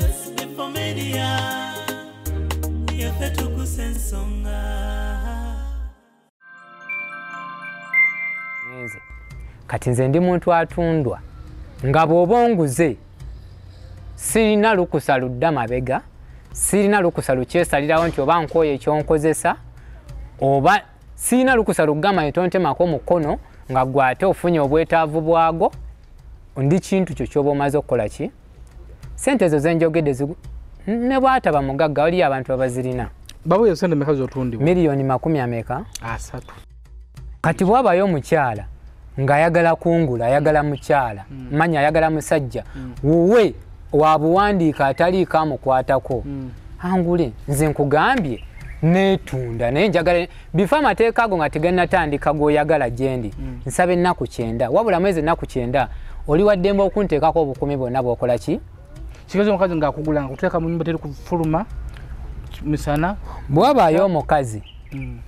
This before media, if the Tuggussa Enssonga. Nze kati nze ndi muntu atundwa nga bw'obonguze sirina lukusa ludda mabega, sirina lukusa lukyesalirawo nti oba nkoye ekyonkozesa, oba sirina lukusa lugamba nti tontemako mukono nga gwe ate ofunye obwetaavu bwago. Ndi kintu kyo ky'oba omaze okukola ki? Sente ezo zenjogedde ne bw'ataba mugagga oli abantu abazirina. Babu yo sente meka z'otundibwa? Miliyoni makumi ameka? Asatu. Kati bw'abayo omukyala nga ayagala kungula, ayagala mukyala, manyi ayagala musajja, wuwe wabuwandiika ataliiko amukwatako. Angule, nze nkugambye netunda naye njagala bifa amateeka ago nga tegannatandika g'oyagala gyendi. Nsaba ennaku 9 wabula mwezi ennaku 9 oli waddemba okunteekako obukumi bwonna bw'okola ki? Kigezo omukazi nga akugula nkuteeka mu nyumba teri kufuluma misana. Bw'abaayo omukazi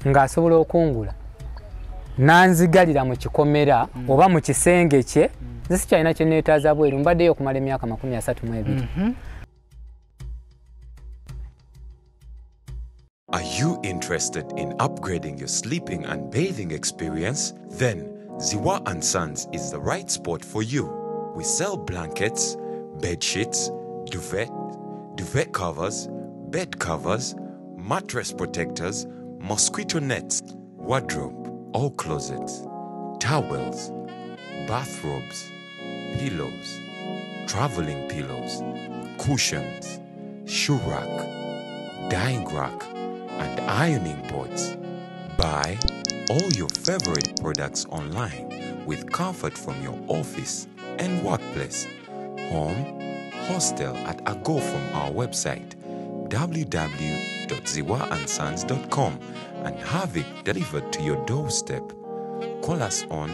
ng'asobola okungula nanzigalira mu kikomera oba mu kisenge kye, nze sikyalina kye neetaaza bweru, mbaddeyo okumala emyaka 32. Are you interested in upgrading your sleeping and bathing experience? Then Ziwa and Sons is the right spot for you. We sell blankets, bed sheets, duvet covers, bed covers, mattress protectors, mosquito nets, wardrobe or closets, towels, bathrobes, pillows, traveling pillows, cushions, shoe rack, dyeing rack, and ironing boards. Buy all your favorite products online with comfort from your office and workplace, home, hostel at a go from our website www.ziwaandsons.com and have it delivered to your doorstep. Call us on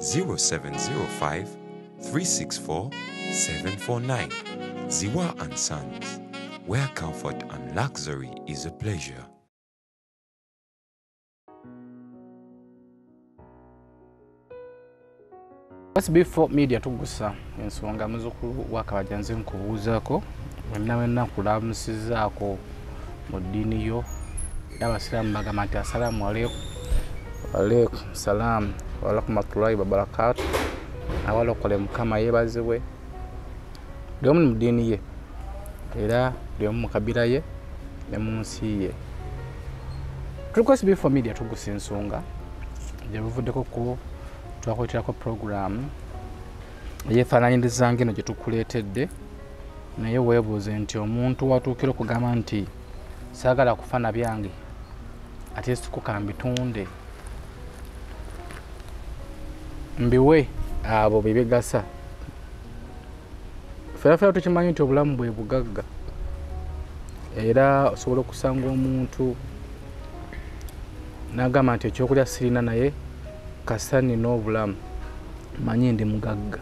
0705 364 749. Ziwa and Sons, where comfort and luxury is a pleasure. What's before media Tuggussa Enssonga muzukulu wakabajanze nkubuuzako wenna wenna nkulamusizaako mu ddiini yo era abasiraamu bagamba nti assalaamu aleikum. Aleikum salaamu warahmatullahi wabarakatu. Awalokole mukama yeebazibwe buli omu mu ddiini ye era buli omu mu kabira ye ne mu nsi ye. Tulikwesi before media Tuggussa Enssonga gye buvuddeko ku twakolerako program yefaananyiriza ng'eno gye tukuleetedde, naye weebuuze nti omuntu watuukira okugamba nti saagala kufa na byange ate siko kambitunde mbiwe abo bye bigasa. Ffeera tukimanyi nti obulamu bwe bugagga era osobola okusanga omuntu n'agamba nti ekyokulya sirina naye kasani n'obulamu manye ndi mugagga.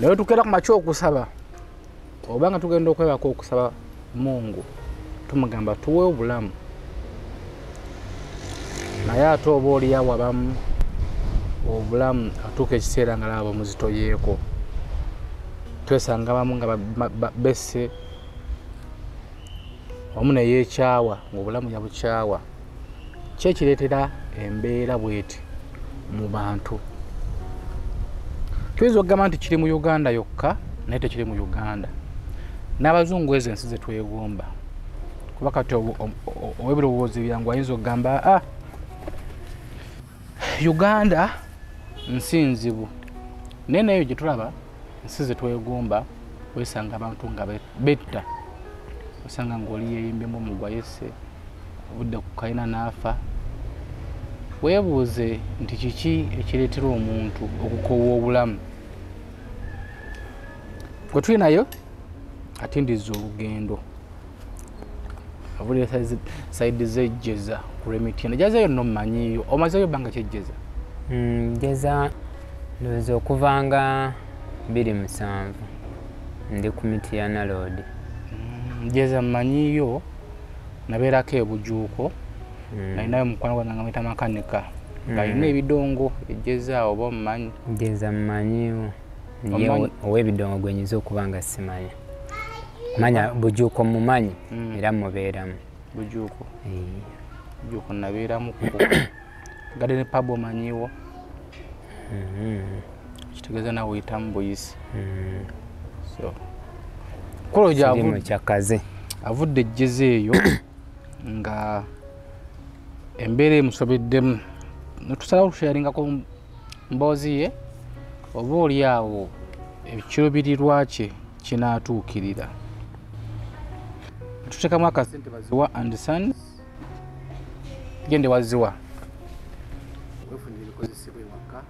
Naye tukeera ku makya okusaba, obanga tugenda okwebaka okusaba Mungu tumugamba tuwe obulamu, naye ate oba oliyawo abamu obulamu atuuka ekiseera nga laba muzitoyeeko, twesanga abamu nga bese, omu neyeekyawa ngaobulamu yabukyawa. Kyekireetera embeera bweti mu bantu. Tuyinza okugamba nti kiri mu Uganda yokka naye tekiri mu Uganda, n'abazungu ezo ensi ze twegomba. Kuba kati ow'ebirowoozo byangu ayinza okugamba Uganda nsi nzibu, naye nayo gye tulaba ensi ze twegomba weesanga abantu nga betta, osanga ng'oli yeeyimbyemu omugwayese obudde ku kayina n'afa. Weebuuze nti kiki ekireetera omuntu okukoowa obulamu? Gwe tulinayo atindiza olugendo abulira sayidi z'ejjeza ku lw'emitindo. Gyazeeyo nno mumanyiyo, omazeeyo bbanga kyejjeza? Njeza ndowooza okuva nga 2007 ndi ku miti ya naloodi. Njeza mumanyiyo nabeerako ebujuuko. Nainayo mukwano gwange mwita makanika ng'alina ebidongo ejjeza oba omumanyi? Njeza mmanyiwo, ow'ebidongo gwenyiza okuba nga simanya. Manya bujuko mumanyi era muberamu. Bujuko. Bujuko naberamu kuko. Gade ne pabo manyiwo. Kitugeza na witambo yisi. So. Kolo jabu chakaze. Avudde jezeyo nga embere musobeddemu. Notusalawo okusharinga ko mbozi ye. Obuli yawo ebikirubirirwa kye kinatuukirira. Tuteka mwaka sente baziwa and Sons. Gende waziwa. Wefunile kozisibwe mwaka.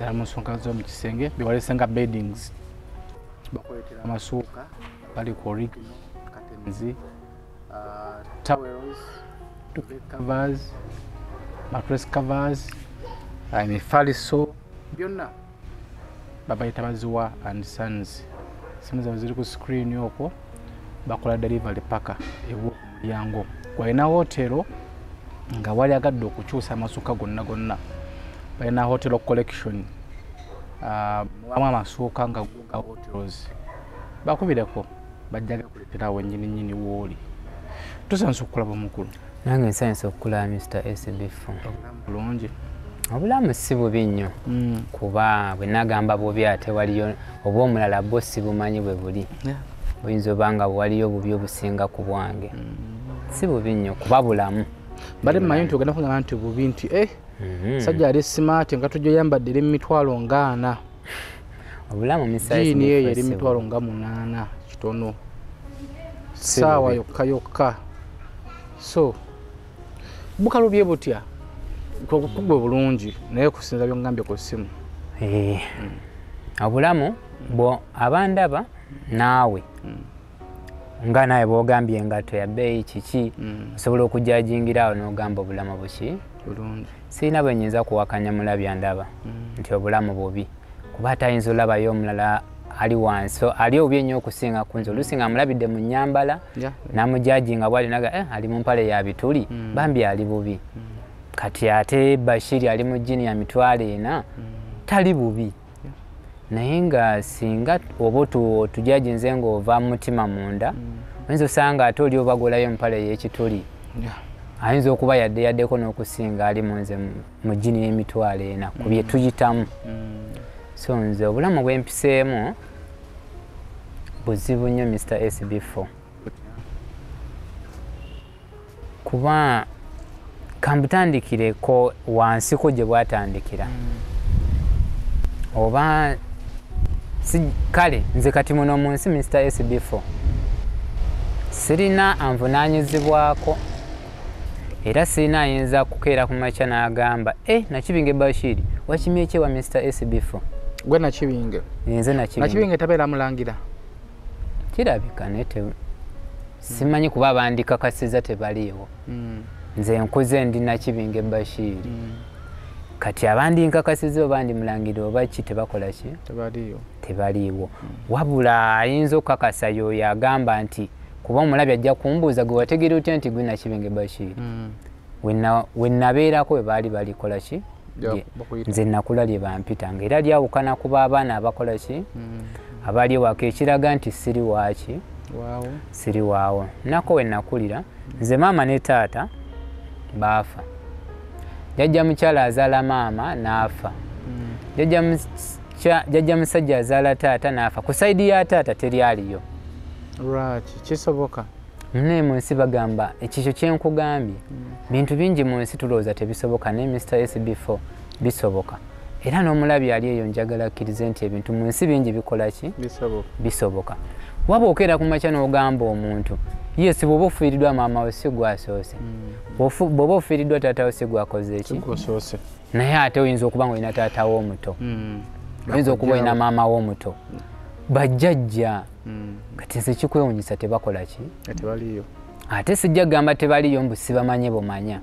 Damu sonkazo mukisenge biwale senga beddings. Bakoyetera amasuka bali ko rig katenzi towels to covers mattress covers and faliso byonna baba itabaziwa and Sons. Simu za ziri ku screen yoko. Bakola delivery paka ewo yango kwaina hotelo nga wali agadde okukyusa amasuka gonna gonna balina hotel collection muwamu amasuka nga hotels bakubirako bajjaga kuletera wennyini nnyini wooli tusanse okulaba omukulu nange nsanse okulaba Mr. SB4 bulungi obulamu si bubi nnyo kuba bwe nagamba bobi ate waliyo oba omulala bo si bumanyi bwe buli Winzo banga waliyo bubyo businga ku bwange. Si bubinyo kubabulamu. Bade mayintu ogenda ku abantu bubinti sajja ali smart ngatujjo yamba dele mitwalo ngana. Obulamu misaize ni yeye yali mitwalo ngamunana kitono. Sawa yokka yokka. So bukalubye butya ko kugwe bulungi naye kusinza byo ngambye ko simu. Abulamu bo abandaba nawe nga naye bogambye engato ya bei kiki sobola okujajingira awo n'ogamba obulamu buki sirina bwe nnyinza kuwakanya mulabya ndaba nti obulamu bubi kuba atayinza olabayo omulala ali wanso ali obi ennyo okusinga ku nze olusinga amulabidde mu nnyambala n'amujajinga bwalinaga ali mu mpale ya bituli bambi ali bubi kati ate Bashiri ali mu jini ya mitwalo ena tali bubi Nainga singa obotu tujaji nzengo ova mutima munda wenzo sanga atoli obagolayo mpale yekituli ayinzo kuba yadde yaddeko n'okusinga ali munze mu jini y'emitwale ena ku bye tujitamu so nze obulamu bw'empiseemu buzibu nnyo Mr. SB4 kuba kambutandikireko wansiko gye bwatandikira oba kale nze kati muno mu nsi Mr. SB4 sirina anvunaanyizibwako era sirina ayinza kukeera ku makya n'agamba nakibinge Bashiri wakimye ekyewa Mr. SB4 gwe nakibinge nze nakibinge tabeera mulangira kirabika nete simanyi kuba bandikakasiza tebaliiwo nze nkuze ndi nakibinge Bashiri kati abandi nkakasizo bandi mulangira oba kite bakola ki tebaliiwo wabula ayinzo kakasa yo yagamba nti kuba omulabya ajja kumbuuza gwe wategera otya nti gwe nakibinge Bashiri wennabeerako we baali balikola ki nze nakula lye bampitanga era lyawukana kuba abaana abakola ki abaali ewaka ekiraga nti siri waaki siri waawo nako wennakulira nze maama ne taata baafa Jajja mukyala azaala maama n'afa. Jajja musajja azaala taata n'afa. Ku sayidi ya taata teri aliyo. Lwaki kisoboka? Nne mu nsi bagamba ekikyo kye nkugambye. Bintu bingi mu nsi tulowooza tebisoboka ne Mr. SB4 bisoboka. Era n'omulabi ali eyo njagala akkirize nti ebintu mu nsi bingi bikola ki? Bisoboka. Waba okeera ku makya n'ogamba omuntu. Yes, bwoba ofiiriddwa maama we si gwasoose. Bwoba ofiiriddwa taata we si gwakoze eki? Naye ate oyinza okuba ng'olina taata w'omuto. Oyinza okuba olina maama w'omuto. Bajjajja. Kati nze kikwewuunyisa tebakola ki? Tebaliyo. Ate sijja kugamba tebaliyo mbu sibamanye bumanya.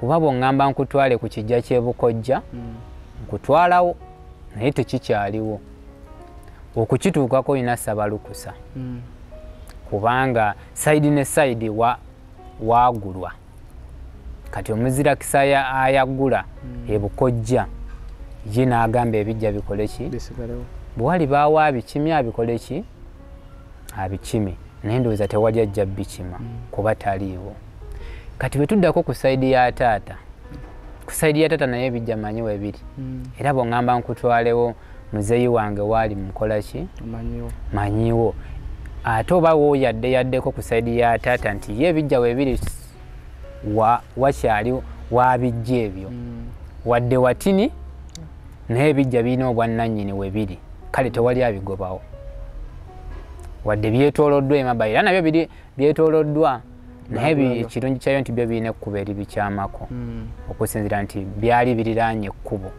Kuba bw'ongamba nkutwale ku kijja ky'ebukojja, nkutwalawo naye tekikyaliwo. Okukituukako olina ssabalukusa. Kubanga side ne side waagulwa kati omuzira kisaya ayagula ebukojja ye n'agamba ebijja bikole ki bwali baawaabi kimya bikole ki abikime nendo za tewali ajja bichima kuba taliwo kati betuddako kusaidia tata naye bijamanyi webiri era bongamba nkutwalewo muzeyi wange wali mukola ki manyiwo atoba wo yaddeko kusaidia tata nti ye bijja webiri wakyali wabijja ebyo wadde watini naye bijja bino obwannannyini webiri kale tewali abigobawo wadde byetoloddwa emabayira nabyo biri byetoloddwa naye ekirungi kyayo nti byo birina ekkubo eribikyamako okusinzira nti byali biriranye ekkubo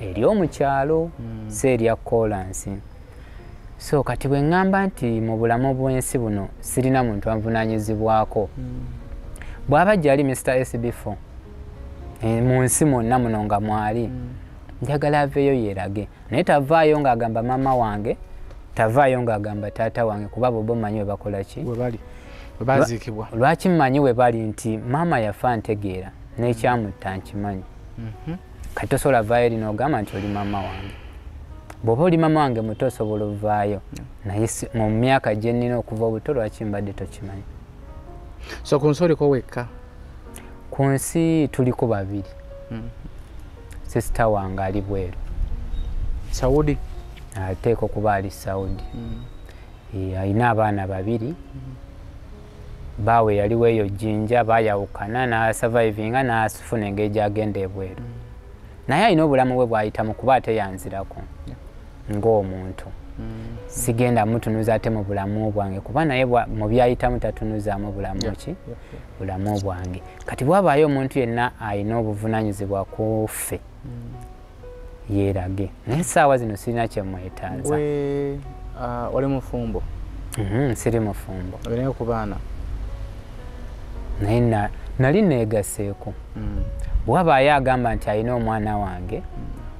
ery'omukyalo si erya kolansi. So kati bwe ŋŋamba nti mu bulamu bw'ensi buno sirina muntu anvunaanyizibwako bw'aba gyali Mr. SB4 mu nsi mwonna muno nga mwali njagala aveeyo yeerage naye tavaayo ng'agamba maama wange tavaayo ng'agamba taata wange kuba bobo mmanyi we bakola ki baziikibwa lwaki mmanyi we bali nti maama yafa ntegeera n'ekyamutta nkimanyi kati tosobola vaayo eri n'ogamba nti oli maama wange bw'oba oli maama wange muto osobola ovaayo naye mu myaka gye nnina okuva obuto lwaki mbadde tokimanyi. So ku nsi oliko wekka? Ku nsi tuliko babiri. Sisita wange ali bweru Saudi ateeka okuba ali Saudi alina abaana babiri baawe yaliwo eyo jjinja bayawukana n'asavaivinga n'asifuna engeri gy'agenda ebweru naye alina obulamu bwe bw'ayitamu kuba ateyanzirako ng'omuntu sigenda mutunuza ate mu bulamu bwange kuba naye mu byayitamu tatunuzaamu bulamu ki bulamu bwange kati bwabaayo omuntu yenna alina obuvunaanyizibwa ku ffe yeerage naye essaawa zino sirina kyemwetaaza. Oli mufumbo? Siri mufumbo obinayo ku baana naye nali neegaseeko bwabaayo agamba nti alina omwana wange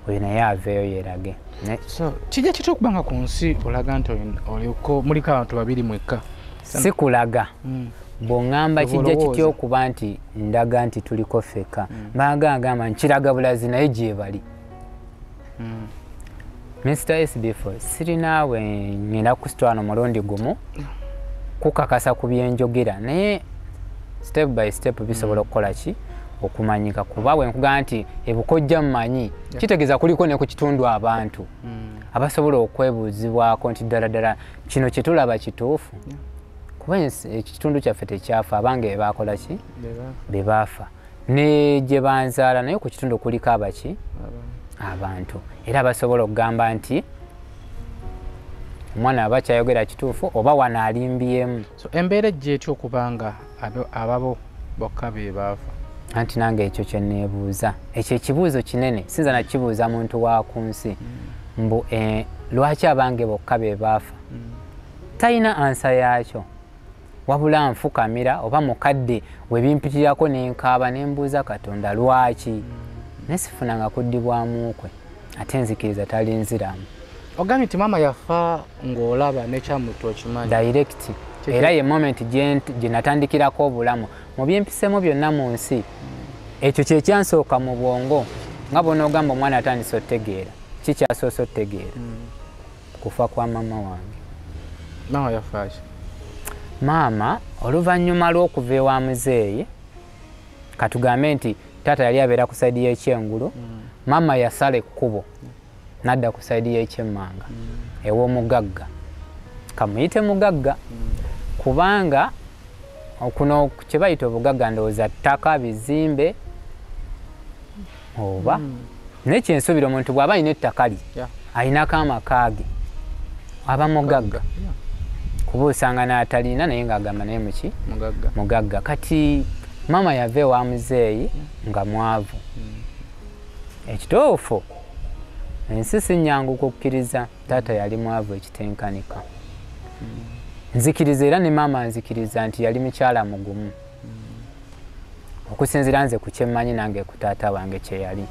oyo naye aveeyo yeerage. So kijja kitya okubanga ku nsi olaga nti oliko muliko abantu babiri mwekka? Si kulaga bw'oŋŋamba kijja kitya okuba nti ndaga nti tuliko ffeka baaga agamba nkiraga bulazi naye gye bali. Mr. SB4 sirinaawe ngenda kusitwano mulundi gumu kukakasa ku byenjogera naye step by step bisobola okukola ki okumanyika kuba wenkugamba nti ebukojja mmanyi kitegeeza kuliko ne ku kitundu abantu abasobola okwebuuzibwako nti ddala ddala kino kye tulaba kituufu kuba ekitundu kyaffe tekyafa abange be baakola ki be baafa ne gye banzaala naye ku kitundu kuliko abaki abantu era abasobola okugamba nti omwana abakyayogera kituufu oba wano alimbyemu. So embeera ejja etya okubanga ababo bokka be baafa? Anti nange ekyo kye neebuuza, ekyo ekibuuzo kinene sinza nakibuuza muntu wa ku nsi mbu lwaki abange bokka be baafa? Talina ansa yaakyo wabula nfukamira oba mukadde webimpitirako nenkaaba nembuuza Katonda lwaki nesifunanga kuddibwamu kwe ate nzikiriza tali nziramu. Ogambye nti maama yafa ng'olaba nekyamutu okimanyi? Direct era ye moment gye natandikirako obulamu mu byempisemu byonna mu nsi ekyo kyekyansooka mu bwongo nga bw'onoogamba omwana atandise otegeera kikyasoose otegeera kufa kwa maama wange. Maama yafaaki? Maama oluvannyuma lw'okuva ewa muzeeyi katugambe nti taata yali abeera ku saidi y'ekyengulu maama yasala ekkubo n'adda ku saidi y'ekyemmanga ew'omugagga kamuyite mugagga kubanga kuno kye bayita obugagga ndowooza ttaka bizimbe oba naye kyensuubira omuntu bw'aba alina ettaka lye alinako amaka ge aba mugagga kuba osanga n'atalina naye ng'agamba naye muki mugagga. Kati maama yava ewa muzeeyi nga mwavu ekitoofu ensi si nnyangu kukkiriza taata yali mwavu ekitenkanika nzikiriza era ne maama anzikiriza nti yali mukyala mugumu okusinzira nze ku kyemmanyi nange ku taata wange kyeyali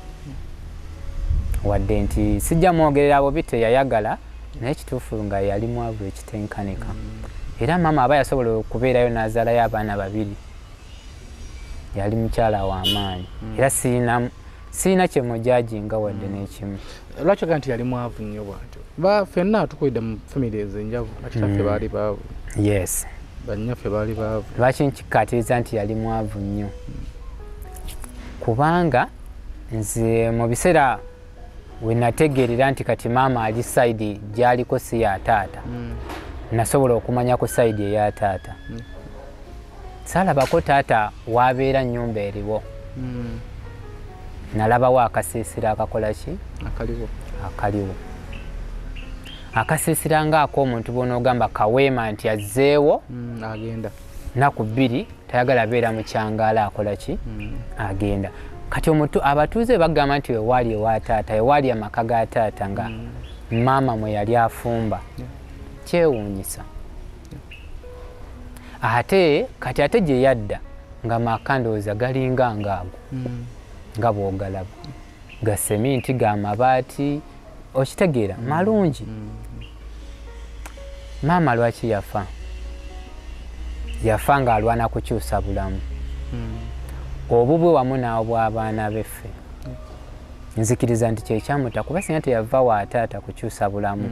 wadde nti sijja mwogerera bobi teyayagala naye kituufu nga yali mwavu ekitenkanika era maama aba yasobola okubeerayo n'azaalayo abaana babiri yali mukyala w'amaanyi era Sina chemojaji ingawa denechimu. Lacho kanti yalimu hafu nyobato. Ba fena tukoida mfamili zenjavu. Lachita febali bavu. Yes. Banya febali bavu. Lacho nchikatiliza nti yalimu hafu nyo. Kubanga, nzi mobisera wenategerira nti kati mama alisaidi jali kosi ya tata. Nasobola okumanya ko saidi ya tata. Sala bako tata wabeera nyumba eriwo. Nalaba wa akasisira akakola ki? Akaliwo. Akaliwo. Akasisira nga ako omuntu bono ogamba kaweema nti azeewo. Agenda. Naku bbiri tayagala beera mu kyangala akola ki? Agenda. Kati omuntu abatuuze bagamba nti wewali ewa taata, ewali amaka ga taata nga mama mwe yali afumba. Kyewuunyisa. Ate kati ate gye yadda nga maka ndowooza galinga ngaago. Nga bw'ogalaba ga seminti ga mabaati okitegeera malungi. Maama lwaki yafa? Yafa ng'alwana kukyusa bulamu. Obubwe wamu n'obw'abaana beffe. Nzikiriza nti kyekyamuta kuba singa teyava wa taata kukyusa bulamu.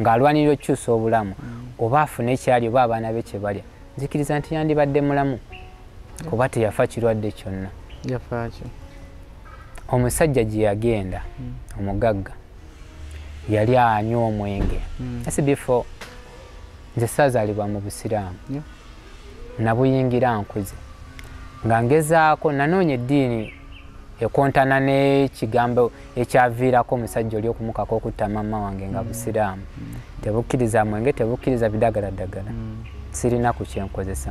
Ng'alwanirira okukyusa obulamu oba afune ekyali oba abaana be kye balya. Nzikiriza nti yandibadde mulamu kuba teyafa kirwadde kyonna. Yafa ki? Omusajja gye yagenda omugagga yali anywa omwenge. Asi bifo nze saazaalibwa mu Busiraamu nabuyingira nkuze nga ngezaako nanoonya eddiini ekontana n'ekigambo ekyaviirako omusajja oli okumukako okutta mama wange nga Busiraamu. Tebukkiriza mwenge, tebukkiriza bidagaladdagala. Sirina ku kyenkozesa.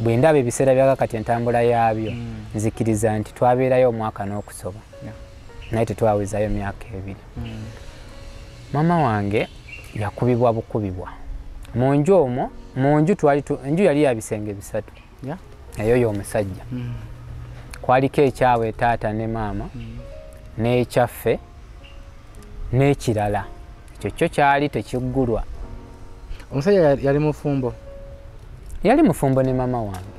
bwe ndaba ebiseera byakakati entambula yaabyo nzikiriza nti twabeerayo omwaka n'okusoba naye tetwawezayo myaka ebiri. Mama wange yakubibwa bukubibwa mu nju omwo. Mu nju yali ya bisenge bisatu, eyo y'omusajja. Kwaliko ekyawe taata ne maama n'ekyaffe n'ekirala. Ekyo kyo kyali tekiggulwa. Omusajja yali mufumbo. Yali mufumbo ne mama wange.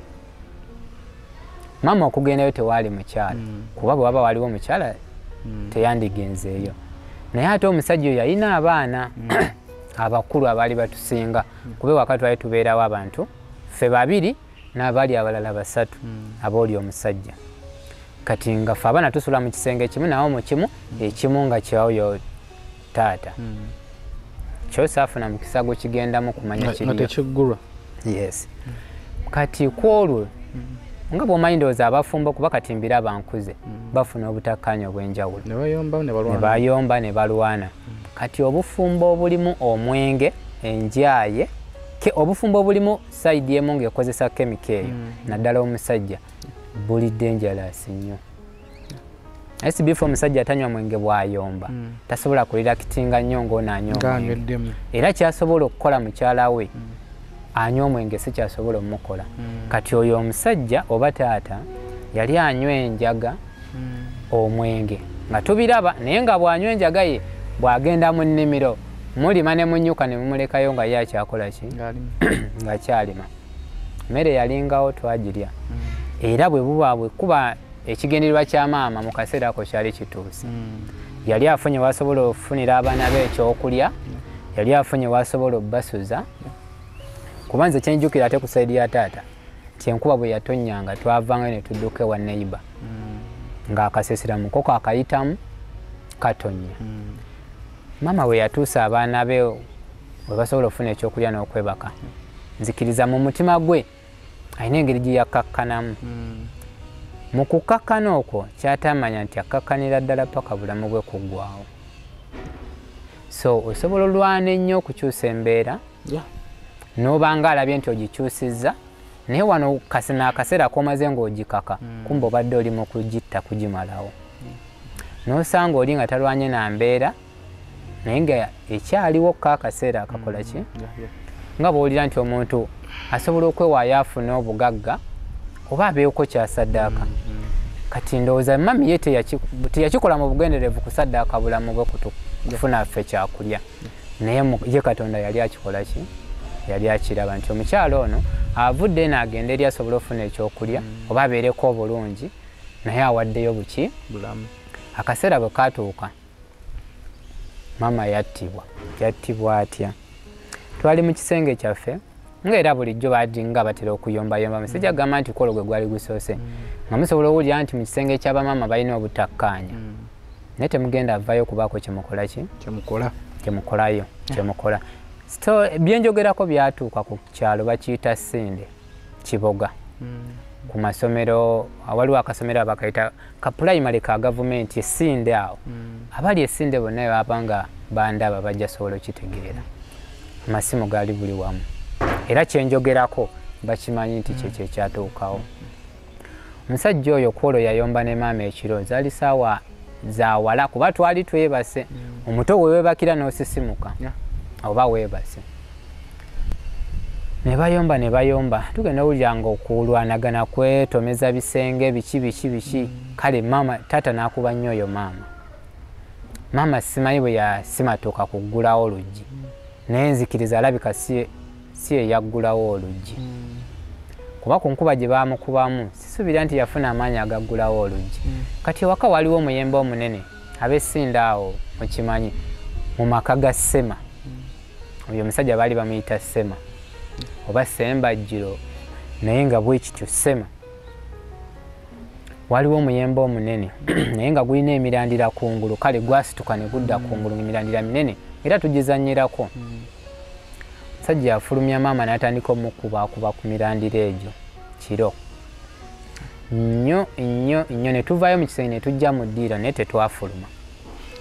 Mama okugendayo tewaali mukyala kuba bwe waba waliwo mukyala teyandigenzeeyo. Naye ate omusajja oyo yalina abaana abakulu abaali batusinga kuba wakati wali tubeerawo abantu ffe babiri n'abaali abalala basatu abooli omusajja. Kati nga ffe abaana tusula mu kisenge ekimu nawo mu kimu ekimu nga kyawoyo taata. Kyosaafuna mukisa gwe kigendamu kumanya kiriyo. Yes. Kati kwolwo nga bw'omanyi ndowooza abafumbo kuba kati mbira bankuze bafuna obutakkaanya obw'enjawulo ne bayomba ne balwana. Kati obufumbo obulimu omwenge enjaaye obufumbo obulimu sayidi emu ng'ekozesa kemika eyo naddala omusajja bulidde enjalaasi nnyo. SBF omusajja atanywa mwenge bw'ayomba tasobola kulira kitinga nnyo ng'onaanywa. Era kyasobola okukola mukyala we anywa omwenge si kyasobola omukola. Kati oyo omusajja oba taata yali anywa enjaga omwenge nga tubiraba, naye nga bw'anywa enjaga ye bw'agenda mu nnimiro mulima ne munyuka ne mumulekayo nga ye akyakola ki? Ng'akyalima. Emmere yalingawo twagirya. Era bwe buba bwe kuba ekigendererwa kya maama mu kaseera ako kyali kituuse. Yali afunye w'asobola okufunira abaana be ekyokulya, yali afunye w'asobola okubasuza. Kubanze kyenjukira ate ku sayidi ya taata kyenkuba bwe yatonnyanga twavangayo ne tudduka ewa neighbour ng'akasisira mukoko akayitamu katonnya. Maama we yatuusa abaana be we basobola okufuna ekyokulya n'okwebaka. Nzikiriza mu mutima gwe alina engeri gye yakkakkanamu. Mu kukakkana okwo kyatamanya nti akkakkanira ddala paka bulamu bwe kuggwawo. So osobola olwana ennyo okukyusa embeera n'obanga alabye nti ogikyusizza, naye wano kasina akaseera k'omaze ng'ogikaka kumbe obadde oli mu kugitta kugimalawo. nosanga oli nga talwanye na mbeera naye nga ekyaliwo kaakaseera akakola ki nga bw'owulira nti omuntu asobola okwewaayo afuna obugagga oba abeeko kya saddaaka kati ndowooza mami ye teyakikola mu bugenderevu ku saddaaka bulamu bwe kufuna ffe kyakulya naye ye Katonda yali akikola ki yali akiraba nti omukyalo ono avudde n'agenda eri asobola ofuna ekyokulya oba abeereko obulungi naye awaddeyo buki bulamu. Akaseera bwe katuuka maama yattibwa. Yattibwa atya? Twali mu kisenge kyaffe ng'era bulijjo badinga batera okuyombayomba musajja gamba nti kolo gwe gwali gusoose nga musobola owulira nti mu kisenge ky'abamaama balina obutakkaanya naye temugenda avayo kubaako kyemukola ki kyemukolayo kyemukola. Byenjogerako byatuuka ku kyalo bakiyita Ssinde Kiboga ku masomero awaliwo akasomero abakayita ka pulayimale ka gavumenti Essinde awo abali Essinde bonna babanga bandaba bajja sobola okitegeera amasimu gaali buli wamu era kyenjogerako bakimanyi nti kyekyo ekyatuukawo. Omusajja oyo kwolo yayomba ne maama ekiro zaali saawa zawala kuba twali twebase omuto we webakira n'osisimuka oba webase ne bayomba tugenda owuliranga okulwanagana kwetomeza bisenge biki kale maama taata n'akuba nnyo oyo maama. Maama simanyi bwe yasimatuuka kuggulawo oluggi naye nzikiriza alabika si eyaggulawo oluggi kuba ku nkuba gye baamukubamu sisuubira nti yafuna amaanyi agaggulawo oluggi. Kati ewaka waliwo omuyembe omunene ab'Essinde awo mukimanyi mu maka ga Ssema oyo omusajja baali bamuyita Ssema oba Ssembajjiro naye nga bwe kityo Ssema. Waliwo omuyembe omunene naye nga gulina emirandira kungulu kale gwasituka ne gudda kungulu emirandira minene era tugizannyirako. Sajja afulumya maama n'atandika okubakuba ku mirandira egyo kiro nnyo ne tuvaayo mu kisenge ne tujja mu ddiira naye tetwafuluma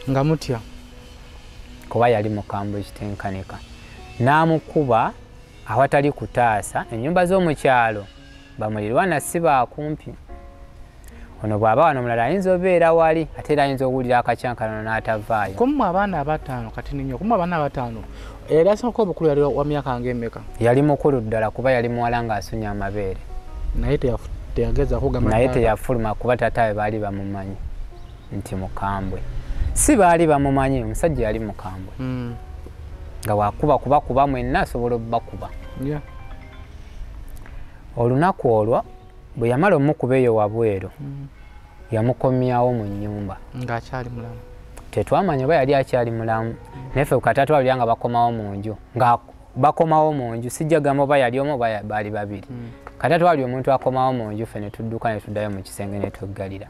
nga mutya kuba yali mukambwe ekitenkaneka n'amukuba awatali kutaasa. Ennyumba z'omukyalo bamulirwana si baakumpi ono bw'aba wano omulala ayinza obeera wali ate era ayinza owulira akacyankanano n'atavaayo. Kummu abaana abatano kati ninyo kummu abaana abatano era sako obukulu yali wa myaka ng'emmeka? Yali mukulu ddala kuba yali muwala ng'asunya amabeere naye teyafuluma kuba tataawe baali bamumanyi nti mukambwe si baali bamumanyi omusajja yali mukambwe nga wakuba kubakuba mwenna asobola obbakuba. Olunaku olwo bwe yamala omukuba eyo wabweru yamukomyawo mu nnyumba ng'akyali mulamu. Tetwamanya oba yali akyali mulamu naffe kukatatu balya nga bakomawo mu nju sijja gamba oba yali omu oba baali babiri katatu bali omuntu akomawo mu nju ffe ne tudduka ne tuddayo mu kisenge ne tweggalira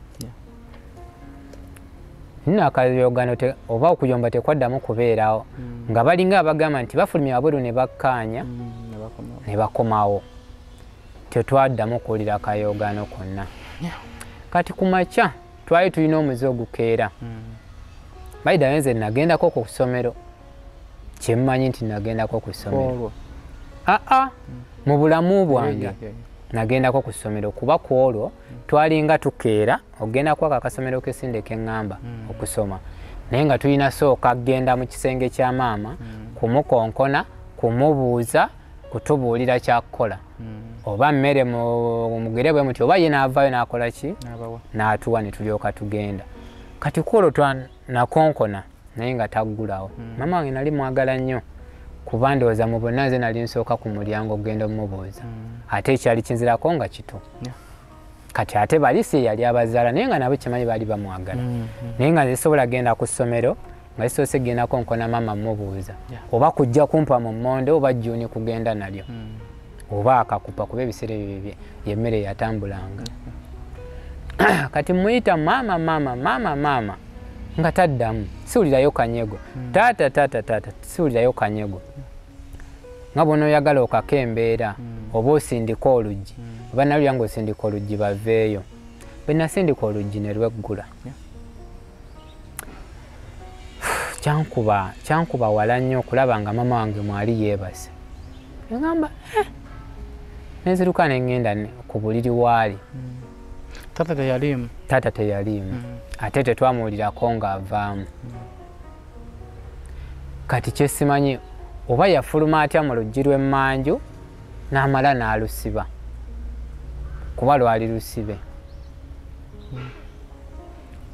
nina akayogano oba okuyomba tekwaddamu kubeerawo nga balinga abagamba nti bafulumya wabweru ne bakkaanya ne bakomawo tetwaddamu kuwulira akayogano konna. Kati ku makya twali tulina omuze ogukeera bayida nze nagendako ku ssomero kyemmanyi nti nagendako ku ssomero mu bulamu bwange nagendako ku ssomero kuba ku olwo twalinga tukeera ogenda kwaka akasomero k'Essinde keŋŋamba okusoma naye nga tulina sooka kgenda mu kisenge kya maama kumukonkona kumubuuza kutubuulira kyakukola oba mmere mugere bwe muti oba ye naavaayo n'akola ki n'atuwa ne tulyoka tugenda. Kati ku olwo nakonkona naye nga taggulawo. Maama wange nali mwagala nnyo kuba ndowooza mu bonna nze nali nsooka ku mulyango ogenda omubuuza ate ekyali kinzirako nga kito kati ate balisi yali abazaala naye nga nabo kimanyi baali bamwagala naye nga nze sobola genda ku ssomero nga sisoose genda konkona maama mubuuza oba kujja kumpa mu mmonde oba Juni kugenda nalyo oba akakupa kuba ebiseera ebyo yemmere yatambulanga. Kati muyita maama nga taddamu siwulirayo kanyego taata siwulirayo kanyego nga bwona oyagala okaka embeera oba osindika oluggi oba nalulya nga osindika oluggi baveeyo bwe nasindika oluggi ne lweggula kyankuba wala nnyo okulaba nga maama wange mwali yeebase egamba neziruka ne ŋŋenda ku buliri waali Tata teyalimu. Tata teyalimu. Atete twamuulirako nga avaamu. Kati kye simanyi oba yafuluma atya mu luggi lw'emmanju n'amala n'alusiba. Kuba lwali lusibe.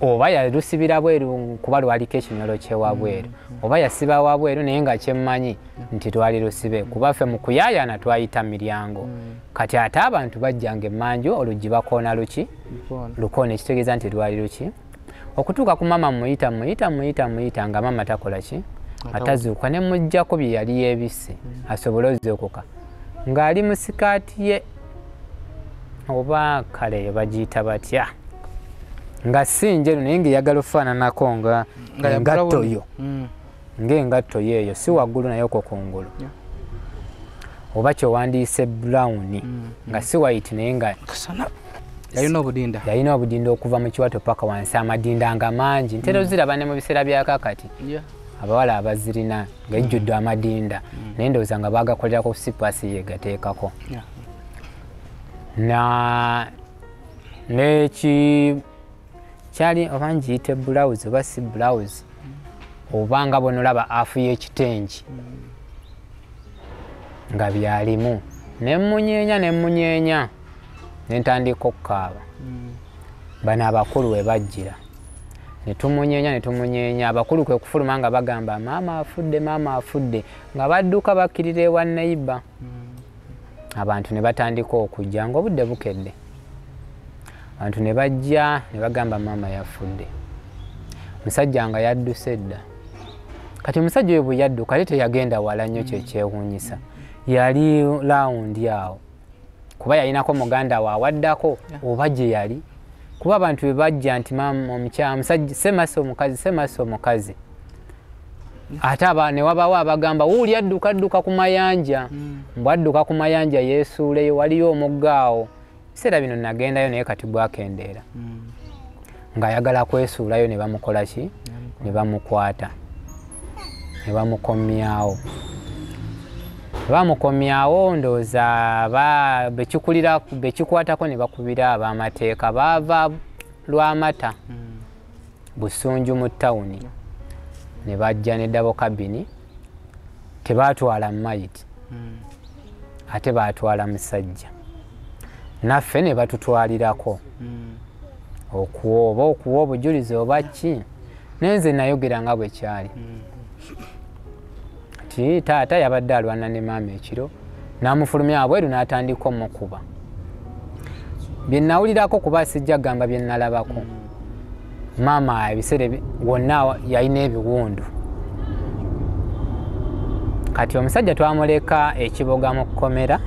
Oba yalusibira bweru kuba lwaliko ekinyolo kye wabweru. Oba yasiba wabweru naye nga kyemmanyi nti lwali lusibe. Kuba ffe mu kuyaayana twayita miryango. Kati ate abantu bajjanga emmanju oluggi bakoona luki? Lukoona, ekitegeeza nti lwali luki? Okutuuka ku maama muyita nga maama takola ki? Atazuuka ne mujjako bye yali yeebisse asobole ozzuukuka. Ng'ali mu sikaati ye oba kale bagiyita batya. Nga si njeru naye ng'eyagala ofaananako nga engatto yo. Ng'engatto yeeyo si waggulu naye okwo kungulu. Oba kyewandiise brown nga si white naye nga yalina obudinda okuva mu kiwato paka wansi amadinda nga mangi. Ntera oziraba ne mu biseera bya kakati. Abawala abazirina ng'ejjudde amadinda naye ndowooza nga baagakolerako sipaasi yegateekako. Na neki kyali oba ngiyite blouse oba si blouse obanga bonolaba afu y'ekitengi nga byalimu ne mmunyeenya ne ntandika okukaaba. Bano abakulu we bajjira ne tumunyeenya abakulu kwe kufuluma nga bagamba maama afudde nga badduka bakkirira ewa nnayiba. Abantu ne batandika okujja ng'obudde bukedde. Abantu ne bajja ne bagamba maama yafudde. Musajja nga yadduse edda. Kati musajja oyo bwe yadduka ate teyagenda wala nnyo kyekyewuunyisa. Yali lawundi awo. Kuba yalinako muganda we awaddako oba gye yali. Kuba abantu bwe bajja nti maama omukyala musajja semaso omukazi. Ate ne wabawo abagamba wuuli adduka ku mayanja. Mbwadduka ku mayanja yeesuuleyo waliyo omuggaawo. Ebiseera bino nagendayo naye kati bwakendeera. Ng'ayagala kwesuulayo ne bamukola ki? Ne bamukwata. Ne bamukomyawo. Bamukomyawo ndowooza bekikwatako ne bakubira ab'amateeka baava Lwamata. Busunju mu ttawuni. Ne bajja ne dabo kabini tebaatwala mayiti ate baatwala musajja naffe ne batutwalirako okuwoba obujulizi oba ki. Nenze nayogera nga bwe kyali ti taata yabadde alwana ne maama ekiro n'amufulumya abweru n'atandika omukuba. Bye nawulirako kuba sijja gamba bye nalabako. Maama ebiseera wonna yalina ebiwundu. Kati omusajja twamuleka ekiboga mu kkomera.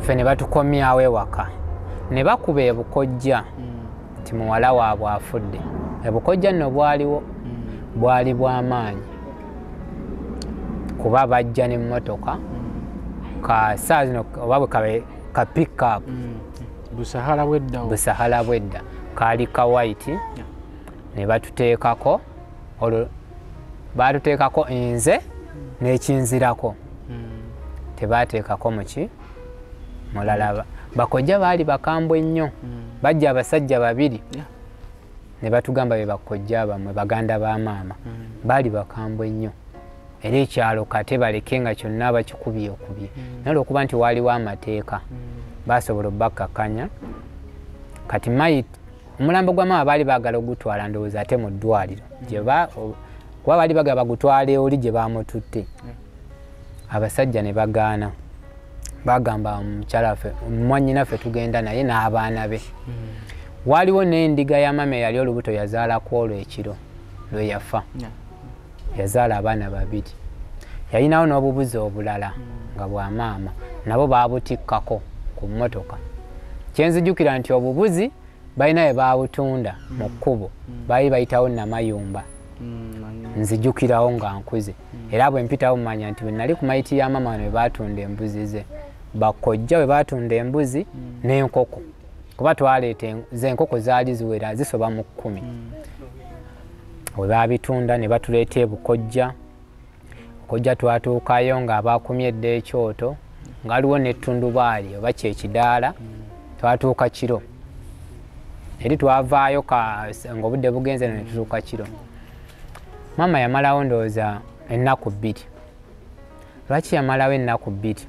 Ffe ne batukomyawo ewaka. Ne bakuba ebukojja nti muwala waabwe afudde. Ebukojja nno bwaliwo. Bwali bw'amaanyi. Kuba bajja n'emmotoka. Ka saa zino oba bwe ka pick up. Busahala bwedda. Kaali ka white ne batuteekako olwo batuteekako enze n'ekinzirako. Tebaateekako muki mulala. Bakojja baali bakambwe ennyo. Bajja abasajja babiri ne batugamba be bakojja abamwe baganda ba maama. Baali bakambwe ennyo era ekyalo kate baleke nga kyonna bakikubye okubye. Naye olwokuba nti waaliwo amateeka baasobola obbakkakkanya. Kati mayiti omulambo gwa maama baali baagala ogutwala ndowooza ate mu ddwaliro kuba baali bagala bagutwala oli gye baamututte. Abasajja ne bagaana bagamba omukyalaffe mwannyinaffe tugenda naye n'abaana be. Waaliwo n'endiga ya maama eyali olubuto yazaalako olwo ekiro lwe yafa. Yazaala abaana babiri. Yalinawo n'obubuzi obulala nga bwa maama nabo baabutikkako ku mmotoka. Kyenzijjukira nti obubuzi balina we baabutunda mu kkubo baali bayitawo Namayumba. Nzijukirawo nga nkuze era bwe mpitawo mmanya nti bwe nali ku mayiti ya maama we baatunda embuzi ze. Bakojja we baatunda embuzi n'enkoko kuba twaleeta z'enkoko zaali ziwera zisoba mu 10. We baabitunda ne batuleeta ebukojja. Okojja twatuukayo nga baakumyedde ekyoto nga waliwo n'ettundubaali oba kyekidaala twatuuka kiro. Eri twavaayo ka ngobudde bugenze ne tutuuka kiro. Mama yamalawo ndowooza ennaku bbiri. Lwaki yamalawo ennaku bbiri?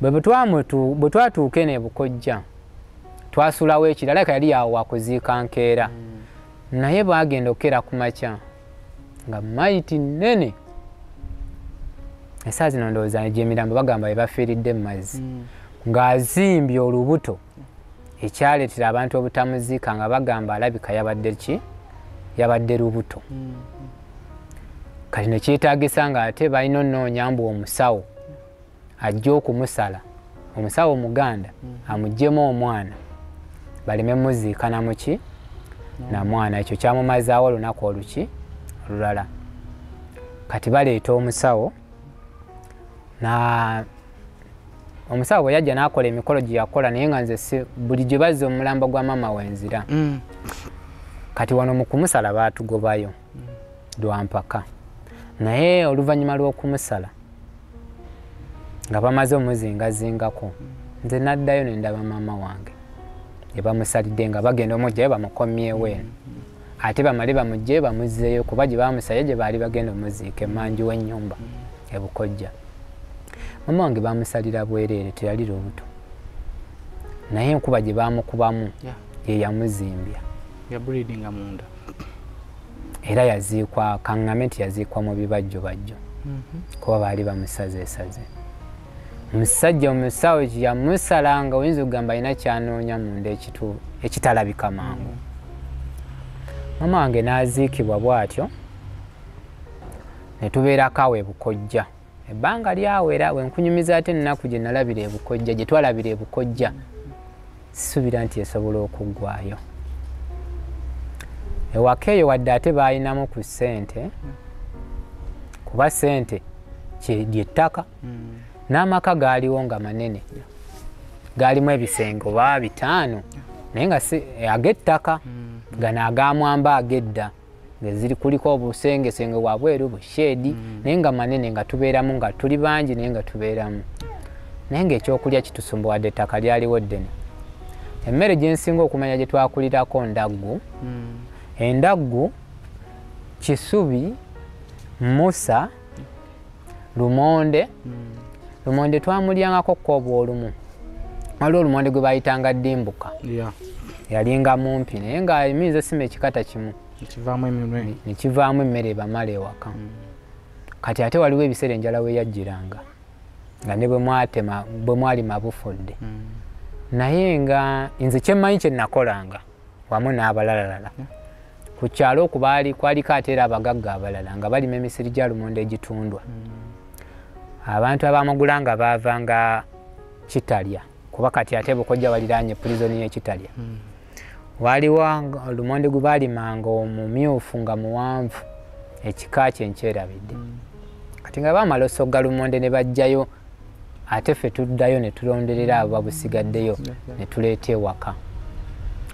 Bwe twatuuka eno ebukojja, twasulawo ekirala ka yali yawo wakuziika nkeera. Naye baagenda okukera ku makya nga mayiti nnene. Esaazi zino ndowooza egy'emirambo bagamba bebafiiridde mu mazzi. Ng'azimbye olubuto ekyaleetera abantu obutamuziika nga bagamba alabika yabadde ki? Yabadde lubuto. Kati nekyetaagisa ng'ate balina onnoonya mbu omusawo ajja okumusala, omusawo Omuganda amugyemu omwana baleme muziika namu ki? Na mwana. Ekyo kyamumazaawo olunaku oluki olulala. Kati baleeta omusawo, na omusawo yajja n'akola emikolo gye yakola, naye nga nze buli gye bazza omulambo gwa maama wenzira. Kati wano mu kumusala baatugobayo lwampaka. Naye oluvannyuma lw'okumusala nga bamaze omuzingazingako, nze naddayo ne ndaba maama wange gye bamusalidde nga bagenda omugjayo bamukomyewo eno. Ate bamale bamugje bamuzzeeyo kuba gye bamusaye gye baali bagenda omuziika emanju w'ennyumba ebukojja. Mama wange bamusalira bwereere, teyali lubuto. Naye enkuba gye baamukubamu ye yamuzimbya. Yabulidinga munda. Era yaziikwa, kaŋŋame nti yaziikwa mu bibajjobajjo. Kuba baali bamusazeesaze. Omusajja omusawo gye yamusalanga oyinza okugamba alina kyanoonya munda ekitalabika mangu. Mama wange n'aziikibwa bw'atyo ne tubeerako awo ebukojja. Ebbanga lyawera wenkunyumiza ate ennaku gye nalabira ebukojja, gye twalabira ebukojja, sisuubira nti esobola okuggwayo. Ewaka eyo wadde ate baalinamu ku ssente, kuba ssente lyettaka, n'amaka gaaliwo nga manene, gaalimu ebisenge oba bitaano, naye nga ag'ettaka gano agaamwamba ag'edda. Ngeziri kuliko obusengesenge wabweru bushedi, naye nga manene nga tubeeramu nga tuli bangi, naye nga tubeeramu. Naye ng'ekyokulya kitusumbu wadde ettaka lyaliwo ddene. Emmere gye nsinga okumanya gye twakulirako ndaggu. Endaggu, kisubi, musa, lumonde. Lumonde twamulyangako kkoobwa olumu. Waliwo olumonde gwe bayitanga ddimbuka. Yalinga mumpi naye ng'ayimiriza sima ekikata kimu. Nekivaamu emmere ebamala ewaka. Kati ate waliwo ebiseera enjala we yajjiranga nga ne bwe mwalima bufudde, naye nga nze kyemmanyi kye nakolanga wamu n'abalalalala ku kyalo okubaali kwaliko ate era abagagga abalala nga balima emisiri gya lumonde egitundwa. Abantu abamugula nga baavanga kitalya kuba kati ate bukojja baliraanye pulizoni y'ekitalya. Waliwo olumonde gwe baalimanga omumyufu nga muwanvu, ekika kye nkyerabidde. Kati nga baamala osogga lumonde ne bajjayo, ate ffe tuddayo ne tulonderera abo babusigaddeyo ne tuleeta ewaka.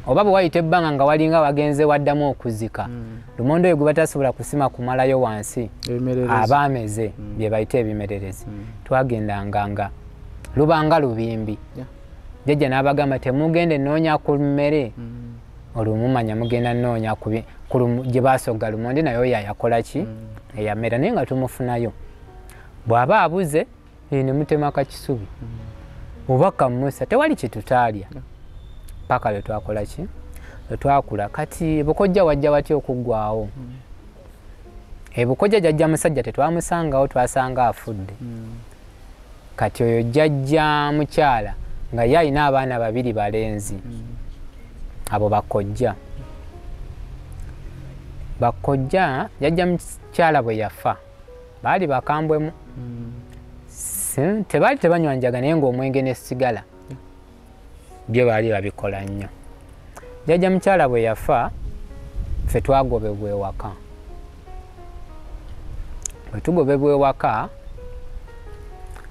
Oba bwe wayita ebbanga nga walinga wagenze waddamu okuzika, lumonde oyo gwe batasobola kusima kumalayo wansi, abaameze bye bayita ebimererezi. Twagendanga nga lubanga lubimbi. Jjajja n'abagamba temugende nnoonya ku mmere, olumumanya mugenda nnoonya gye baasogga lumonde naye oyo yakola ki? Eyamera, naye nga tumufunayo. Bw'aba abuze ne mutemaka kisubi obaka musa, tewali kyetutaalya paka lwe twakola ki? Lwe twakula. Kati ebukojja wajja batya okuggwawo? Ebukojja jjajja musajja tetwamusangawo, twasanga afudde. Kati oyo jjajja mukyala nga ye alina abaana babiri balenzi, abo bakojja. Bakojja jjajja mukyala bwe yafa baali bakambwemu, tebaali tebanywanjaga, naye ng'omwenge n'essigala byo baali babikola nnyo. Jjajja mukyala bwe yafa ffe twagobebwa ewaka. Bwe tugobebwa ewaka,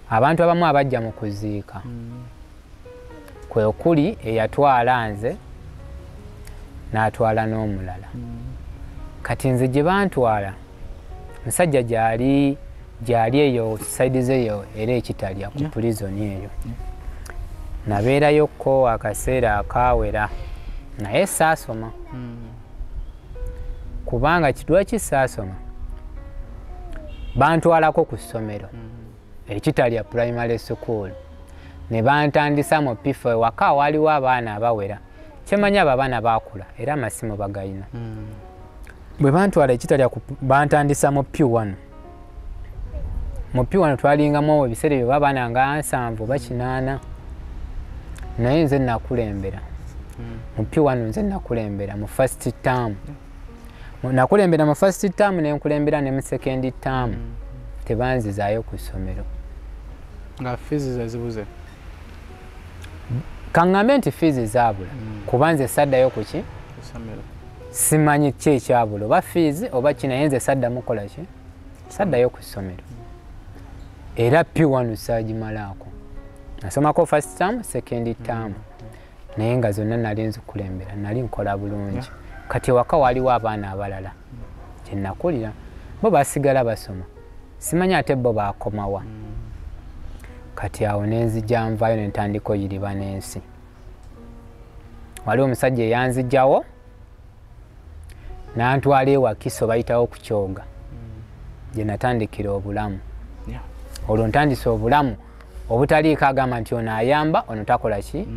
abantu abamu abajja mu kuziika kwe okuli eyatwala nze n'atwala n'omulala. Kati nze gye bantwala musajja gyali eyo saidize eyo era ekitalya ku pulizoni eyo. Nabeerayokko akaseera akaawera naye saasoma kubanga kidwa kisaasoma bantu alako ku ssomero ekitali ya primary school ne bantandisa mu pifo waka waliwo abaana abawera kyemanya abaana baakula era masimu bagayina bwe bantu ala ekitali bantandisa mu P1 mu P1 twalingamu ebiseera bye babaana nga nsanvu bakinaana naye nze nakulembera mu P1 nze nakulembera mu first term nakulembera mu first term ne nkulembera ne mu second term tebanzizaayo ku ssomero nga fees zazibuze kangambe nti fees zaabula kubanze saddayo ku ki ssomero simanyi ki ekyabula oba fees oba kinaye nze saddamu kola ki saddayo ku ssomero era P1 saagimalaako nasomako first term second term naye nga zonna nali nzikulembera nali nkola bulungi kati waka waliwo abaana abalala kye nakulira bo basigala basoma simanya ate bo baakomawa kati awo nenzija nvayo nentandika oyiriba n'ensi waliwo omusajja eyanzijjawo nantwala ewakiso bayitawo ku kyoga gye natandikira obulamu olwo ntandisa obulamu obutaliika agamba nti ono ayamba ono takola ki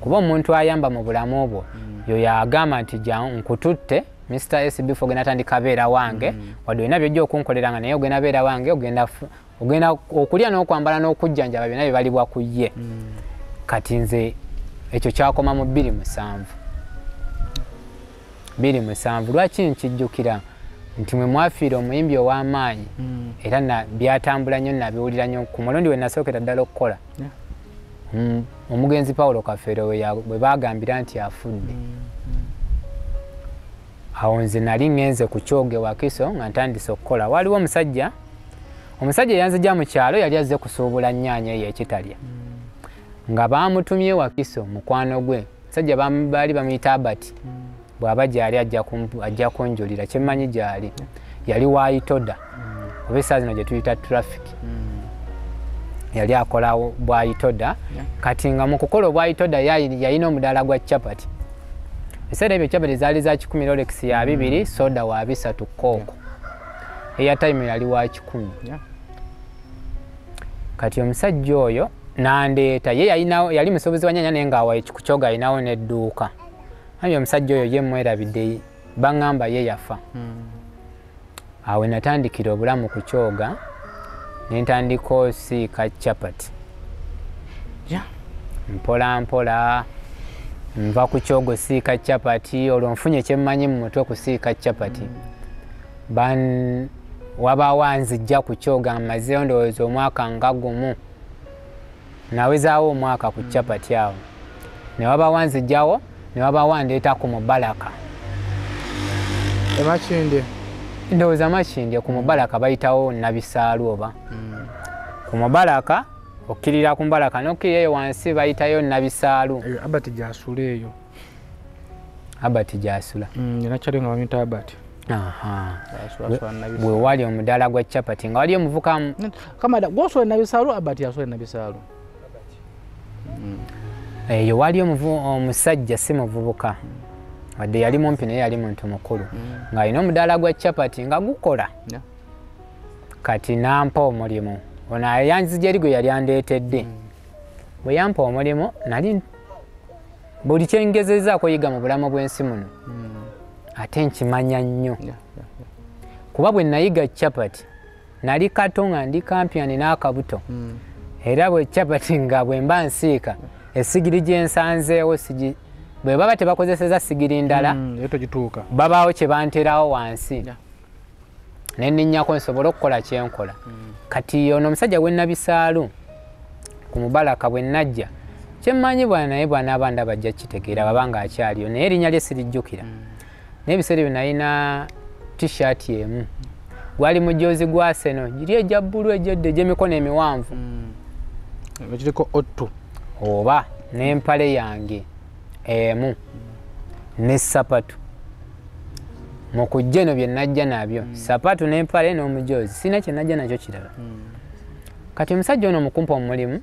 kuba omuntu ayamba mu bulamu obwo yoyo agamba nti nkututte Mr. SB ogenda tandika beera wange wadde olina byojja okunkoleranga naye ogenda beera wange ogenda okulya n'okwambala n'okujjanjaba byonna bye balibwa ku ye kati nze ekyo kyakoma mu 2007 lwaki nkijjukira nti mwe mwafiira omuyimbi ow'amaanyi era byatambula nnyo nabiwulira nnyo ku mulundi we nasookera ddala okukola omugenzi Paulo Kafeero bwe baagambira nti afudde awo nze nali ngenze ku kyoge wakiso nga ntandise okukola waliwo omusajja eyanzija mu kyalo yali azze kusuubula nnyaanya eyo ekitalya nga baamutumye wakiso mukwano gwe omusajja baali bamuyita Abati bwaba gyali ajja kunjulira kyemmanyi gyali yali waayitoda oba essaa zino gye tuyita trafiki yali akola bwayitoda kati nga mu kukola obwayitoda yalina omudaala gwa capati ebiseera ebyo capati zaali za 10 rolex ya 2 soda wa 3 kooko eyatime yali wa 10 kati omusajja oyo nandeeta ye yali musuubuzi wa nnyanya naye ngaawakikukyoga alinawo n'edduuka ambi omusajja oyo ye mwerabidde baŋŋamba ye yafa awe natandikira obulamu ku kyoga ne ntandika osiika capati mpolampola nva ku kyogo siika capati olwo nfunye kyemmanyi mu mutwe kusiika capati wabaawo anzijja ku kyoga mmazeyo ndowooza omwaka nga gumu nawezaawo omwaka ku capati awo ne wabaawo anzijjawo ne waba wandeeta ku mubalaka ndowooza makindye ku mubalaka bayitawo nabisaalu oba ku mubalaka okkirira ku mubalaka nokkirira eyo wansi bayitayo nabisaalu Abati gyasula eyo Abati gyasula bwe wali omudaala gwa capati nga wali omuvukamu eyo wali omusajja si muvubuka wadde yali mumpi naye yali muntu mukulu ng'alina omudaala gwa capati nga gukola kati nampa omulimu ono ayanzija eri gwe yali andeetedde bwe yampa omulimu nali buli kyengezezaako yiga mu bulamu bw'ensi muno ate nkimanya nnyo kuba bwe nayiga capati nali kato nga ndi kampyani n'akabuto era bwe capati nga bwe mba nsiika esigiri gyensanzeewo bwe baba tebakozeseza sigiri ndala babaawo kye banterawo wansi naye ninnyako nsobole okukola kyenkola kati ono omusajja gwe nabisaalu ku mubalaka bwe najja kyemmanyi bwana naye bwana abanda bajja kitegeera babanga akyaliyo naye erinnya lye sirijjukira naye ebiseera bye nalina tishaati emu gwali mujozi gwa seno giri ejja bbulu ejjodde egy'emikono emiwanvu ekiriko ottu oba n'empale yange emu n'essapatu mu kujja eno bye najja nabyo sapatu n'empale n'omujozi sirina kye najja nakyo kirala kati omusajja ono omukumpa omulimu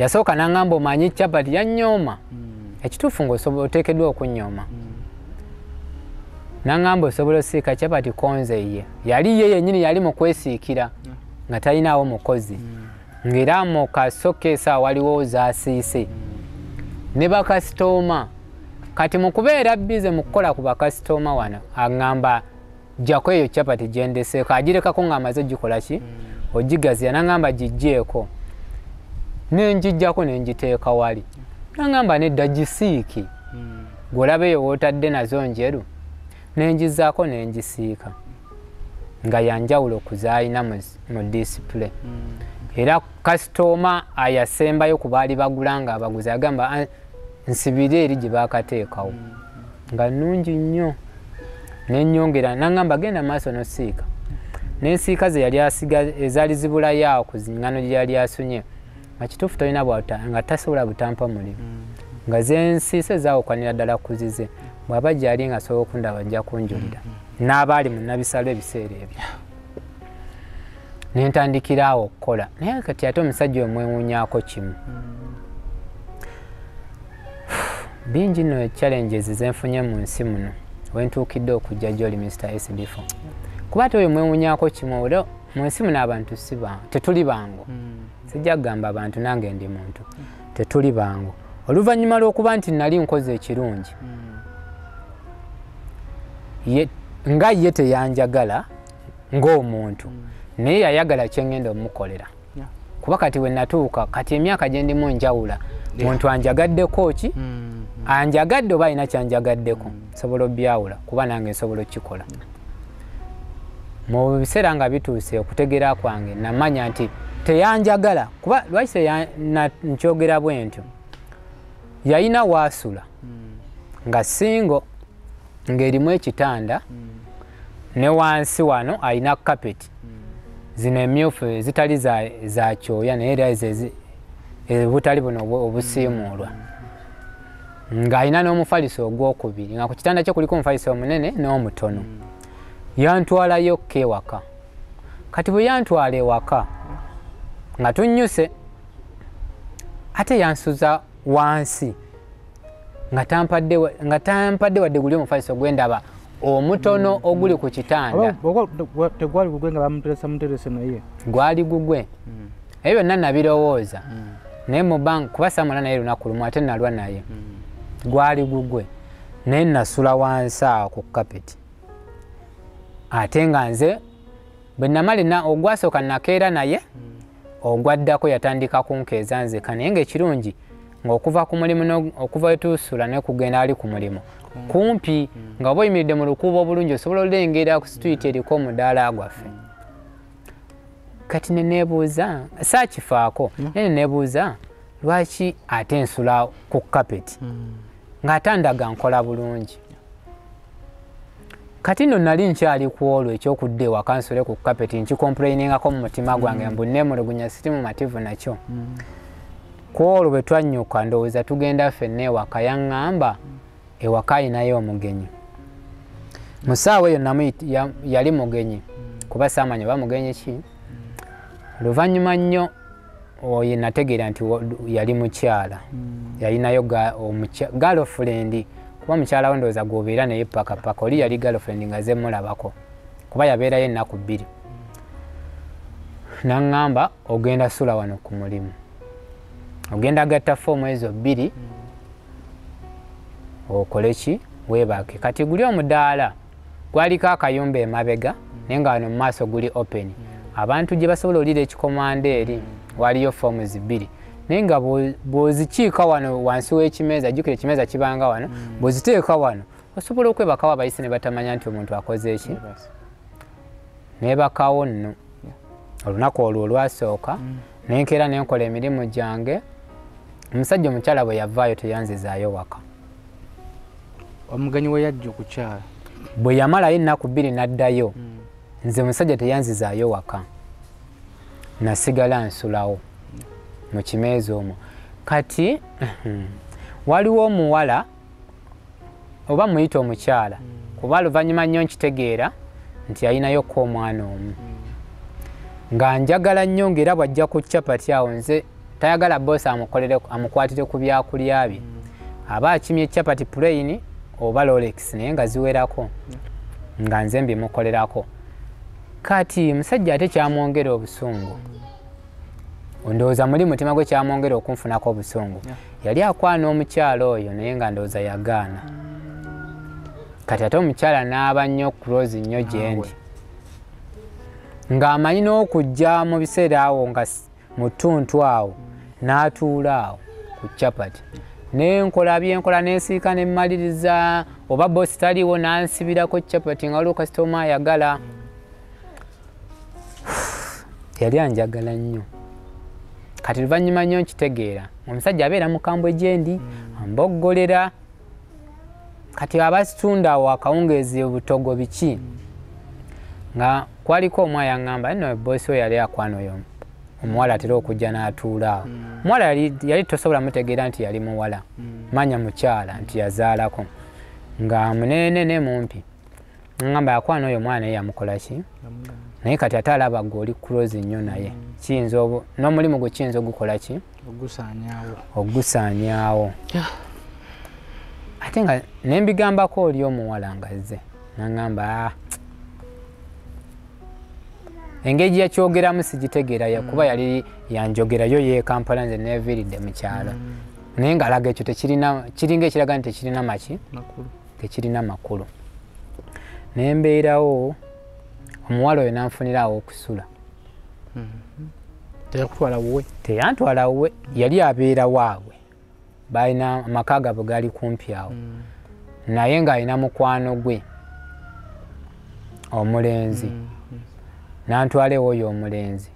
yasooka n'angamba omanyi capati yanyooma ekituufu ng'osobola oteekeddwa okunnyooma. Nangamba osobola osiika kyapati konze ye. Yali ye yennyini yali mu kwesiikira nga talinaawo mukozi. Ng'era mu kasokeesa waliwo z'asiise. Ne bakasitooma. Kati mu kubeera bize mu kukola ku bakasitooma wano, aŋŋamba gyako eyo kyapati gyendeseeko. Agirekako ng'amaze gikola ki? Ogigaziya. Nangamba gijjeeko. Ne njijjako ne njiteeka wali. Nangamba nedda gisiiki. Gw'olaba eyo w'otadde nazo njeru. Nenjizaako nenjisiika nga yanjawulo okuzaalina mu display. Era kasitoma ayasembayo ku baali bagula nga abaguzi agamba nsibire eri gye baakateekawo nga nnungi nnyo. Nennyongera nangamba genda maaso nosiika. N'ensiika ze yali asiga ezaali zibulayo awo ku zingano gye yali asunye nga kituufu tolina nga tasobola butampa mulimu nga zensiise zaawukwanira ddala kuzize. Baba gyali nga asobola okundaba ajja kunjulira n'abaali mu nabisalo ebiseera ebyo. Ne ntandikira awo okukola naye kati ate omusajja omwewuunyaako kimu. Bingi nno challenges ze nfunye mu nsi muno we ntuukidde okujja gy'oli Mr. SB4. Kuba ate oyo mwewuunyaako kimu olwo mu nsi muno abantu tetuli bangu. Sijja kugamba abantu nange ndi muntu. Tetuli bangu. Oluvannyuma lw'okuba nti nali nkoze ekirungi. Nga ye teyanjagala ng'omuntu naye yayagala kyengenda omukolera. Kuba kati we natuuka kati emyaka gye ndimu njawula. Muntu anjagaddeko ki? Anjagadde oba alina kyanjagaddeko. Nsobola obyawula kuba nange nsobola okukikola. Mu biseera nga bituuse okutegeera kwange namanya nti teyanjagala. Kuba lwaki nkyogera bwe ntyo? Yalina waasula nga singo ng'erimu ekitanda ne wansi wano alina kapeti zino emyufu ezitali za kyoya naye era ebutali buno obusiimuulwa ng'alina n'omufaliso ogwokubiri nga ku kitanda kye kuliko omufaliso omunene n'omutono. Yantwalayo kewaka. Kati bwe yantwala ewaka nga tunnyuse ate yansuza wansi nga tampadde wadde guli omufaliso gwendaba omutono oguli ku kitanda. Tegwali gugwe nga bamuteresa muterese naye. Gwali gugwe. Ebyo byonna nabirowooza. Naye mu bank kuba Samala naye lunaku lumu ate nalwa naye. Gwali gugwe. Naye nasula wansi awo ku kapeti. Ate nga nze bwe namalina ogwasooka nakeera naye ogwaddako yatandika kunkeeza nzeka naye ng'ekirungi ng'okuva ku mulimu okuva etuusula ne kugenda ali ku mulimu kumpi nga oba oyimiridde mu lukuubo obulungi osobola olengera ku situiti eriko omudaala gwaffe. Kati neneebuuza saakifaako naye neneebuuza lwaki ate ensula ku kapeti ng'atandaga nkola bulungi. Kati nno nali nkyali ku olwo ekyokudda ewaka nsule ku kapeti nkikomplainingako mu mutima gwange mbu neemulugunya siti mu mativu nakyo. Ku olwo bwe twannyuka ndowooza tugenda ffenna ewaka yaŋŋamba ewaka ayinayo omugenyi. Mu ssaawa eyo yali mugenyi kuba saamanya oba mugenyi ki. Oluvannyuma nnyo oyo nategeera nti yali mukyala yalinayo galofulendi kuba mukyalawo ndowooza gwobeera naye pakapaka oli yali galofulendi nga ze mulabako kuba yabeerayo ennaku 2. Naŋŋamba ogenda sula wano ku mulimu. Ogenda gatta foomu ezo 2 okole ki weebaake. Kati guli omudaala gwaliko akayumba emabega naye nga wano mu maaso guli open. Abantu gye basobola olira ekikomanda eri waliyo foomu 2 naye nga bw'ozikiika wano wansi w'ekimeeza jjukira ekimeeza kibanga wano bw'oziteeka wano osobola okwebakawo abayise ne batamanya nti omuntu akoze eki. Neebakawo nno olunaku olwo olwasooka nenkeera nenkola emirimu gyange. Omusajja omukyala bwe yavaayo teyanzizaayo waka. Omugenyi we yajja okukyala. Bwe yamalayo ennaku 2 n'addayo nze omusajja teyanzizaayo waka. Nasigala nsulawo mu kimeezi omwo. Kati waliwo omuwala oba muyite omukyala kuba oluvannyuma nnyo nkitegeera nti yalinayoku omwana omu. Nga njagala nnyo ng'era bw'ajja ku capati awo nze tayagala boosi amukwatire ku byakulya bye abaachimye chapati plain oba Rolex naye nga ziwerako nga nze mbimukolerako. Kati musajja ate kyamwongera obusungu. Ndowooza muli mutima gwe kyamwongera okunfunako obusungu. Yali akwana omukyalo oyo naye nga ndowooza yagaana. Kati ate omukyala n'aba nnyo close nnyo gyendi. Ng'amanyi n'okujja mu biseera awo nga mu ttuntu awo n'atuula awo ku capati. Nenkola byenkola n'ensiika n'emmaliriza oba boosi taliwo n'ansibirako capati nga waliwo kasitoma ayagala. Yali anjagala nnyo. Kati luvannyuma nnyo nkitegeera. Omusajja abeera mukambwe gyendi amboggolera. Kati abasitunda awo akawungeezi obutogo biki. Nga kwaliko omwaya ngamba nno boosi oyo yali akwana oyo omuwala atera okujja n'atuula awo. Omuwala yali tosobola mutegeera nti yali muwala. Manya mukyala nti yazaalako. Nga munene ne mumpi. Ngamba akwana oyo omwana ye yamukola ki? Naye kati ate alaba gweoli close nnyo naye. Kiyinza n'omulimu gwe kiyinza ogukola ki? Ogusaanyaawo. Ogusaanyaawo. Ate nga ne mbigambako oli omuwala nga zze. N'angamba engeri yakyogeramu sigitegeera kuba yali yanjogerayo ye Kampala nze neeviridde mu kyalo. Naye ng'alaga ekyo kiringa ekiraga nti tekirina maki? Tekirina makulu. Ne mbeerawo omuwala oyo n'anfunira awo okusula. Teyakutwala wuwe? Teyantwala wuwe. Yali abeera waabwe. Balina amaka gaabwe gaali kumpi awo. Naye ng'alina mukwano gwe omulenzi. Nantwala oyo omulenzi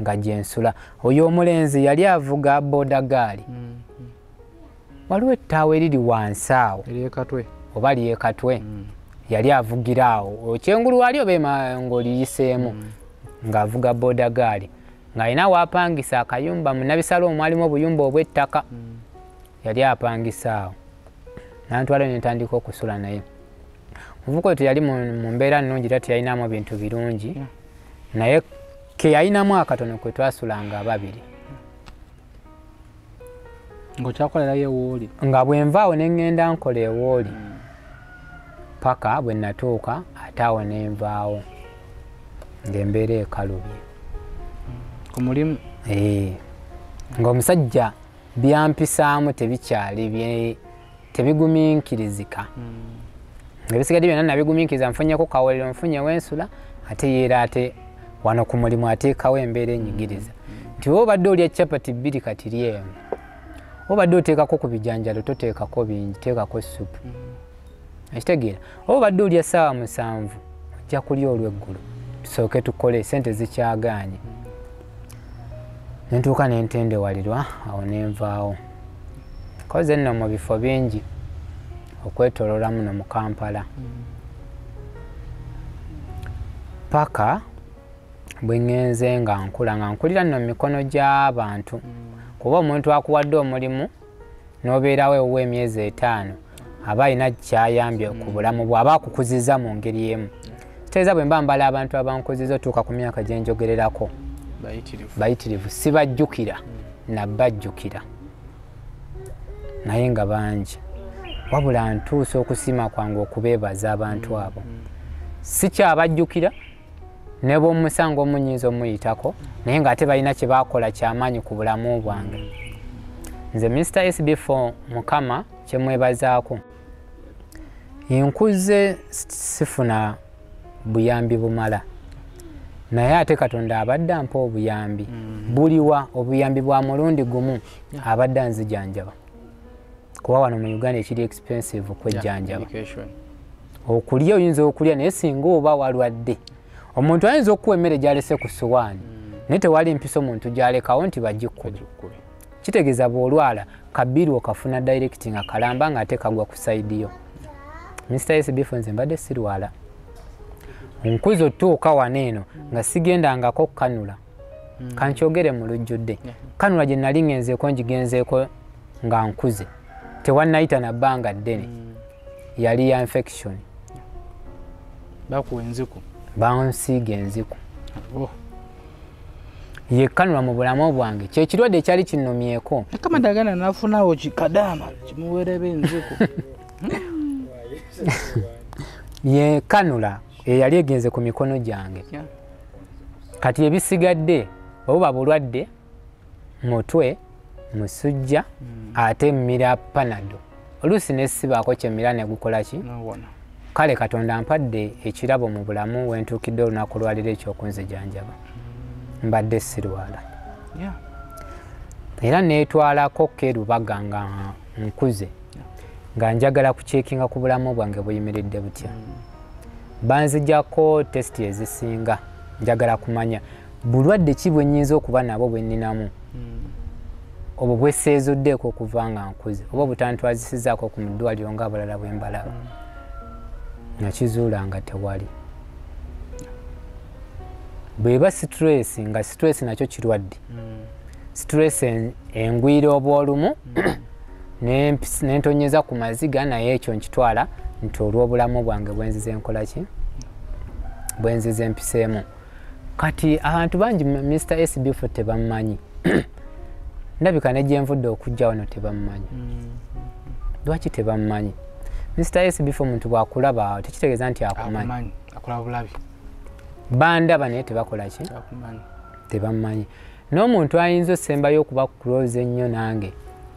nga gyensula. Oyo omulenzi yali avuga boda gaali. Waliwo ettaawo eriri wansi awo oba lyekatwe yali avugira awo. Okyengulu wali oba ng'oliyiseemu ng'avuga boda gaali ng'alina waapangisa akayumba munabisala omwalimu obuyumba obw'ettaka yali apangisa awo. Nantwala oyo netandika okusula naye. Muvuko teyali mu mbeera nnungi era teyalinamu bintu birungi. Naye ke yalinamu akatono kwe twasulanga ababiri. Ng'okyakolera ye wooli. Nga bwenvaawo ne ŋŋenda nkola ewooli. Paka bwe natuuka ate awo n'envaawo. Ng'embeera ekalubye. Ku mulimu? Ng'omusajja byampisaamu tebikyali tebigumiikirizika. Ebisigadde byonna nabigumiikiriza nfunyeko kawolero nfunyewo ensula ate yeera ate wano ku mulimu ateekawo embeera enyigiriza nti we obadde olya capati bbiri kati lyemu obadde oteekako ku bijanjalo toteekako bingi teekako supu ekitegeera obadde olya ssaawa 7 ojja kulya olw'eggulu tusooke tukole sente zikyagaanye. Nentuuka n'entendewalirwa awo n'envaawo. Koze nno mu bifo bingi okwetoloola muno mu Kampala. Paka bwe ŋŋenze nga nkula nga nkulira nno mu mikono gy'abantu kuba omuntu akuwadde omulimu n'obeerawo ewuwa emyezi 5 aba alina kyayambye ku bulamu bwe aba akukuziza mu ngeri emu. Kitegeeza bwe mba mbala abantu abankuziza otuuka ku myaka gye njogererako bayitirivu sibajjukira nabbajjukira naye nga bangi wabula ntuusa okusiima kwange okubeebaza abantu abo. Sikyabajjukira ne bw'omusango omunyiiza omuyitako naye ng'ate balina kye baakola kyamaanyi ku bulamu bwange. Nze Mr SB4 Mukama kye mwebazaako. Nkuze sifuna buyambi bumala naye ate Katonda abadde ampa obuyambi buliwa obuyambi bwa mulundi gumu abadde nzijanjaba kuba wano mu Uganda ekiri expensive kwejjanjaba. Okulya oyinza okulya naye singa oba walwadde omuntu ayinza okuwa emmere gy'alese ku suwaani naye tewali mpiso muntu gy'alekawo nti bagikkule. Kitegeeza bw'olwala kabiri okafuna direct nga kalamba nga ate kagwa ku sayidiyo. Mr SB4 nze mbadde sirwala. Nkuzo otuuka wano eno nga sigendangako kanula. Kankyogere mu lujjudde. Kanula gye nali ngenzeeko ngigenzeeko nga nkuze. Tewannayita na bbanga ddene. Yali ya infection. Bakuwa enziku. Baansiiga enziku. yekanwa mu bulamu bwange kye kirwadde kyali kinnomyeko kama ndagana nafunawo kikadama kimuwerebe nziko yekanula eyali egenze ku mikono gyange kati ebisigadde obuba bulwadde mutwe musujja ate mmira panado oluusi nesibaako kyemmira ne gukola ki kale katonda mpadde ekirabo mu bulamu wentuukidde olunaku lwaliro ekyokunze janjaba mbadde sirwala era neetwalako kerubaga nga nkuze nga njagala kucekinga ku bulamu bwange buyimiridde butya banzijjako testi ezisinga njagala kumanya bulwadde ki bwe nnyinza okuba nabo bwe nninamu obwo bweseezuddeeko okuva nga nkuze oba butantwazisizaako ku muddwaliro ng'abalala bwe mbalaba nakizuula nga tewali bweba stress nga stress nakyo kirwadde stress engwira obw'olumu nentonyeza ku maziga naye ekyo nkitwala nti olw'obulamu bwange bwenzize enkola ki bwenzize empiseemu kati abantu bangi Mr SB4 tebamanyi ndabika ne gyenvudde okujja wano tebamanyi lwaki tebamanyi Mr SB4 muntu bwakulaba tekitegeeza nti akumanyi akulaba bulabi banda bane tebakola ki tebamanyi n'omuntu ayinza osembayo okuba kuloza ennyo nange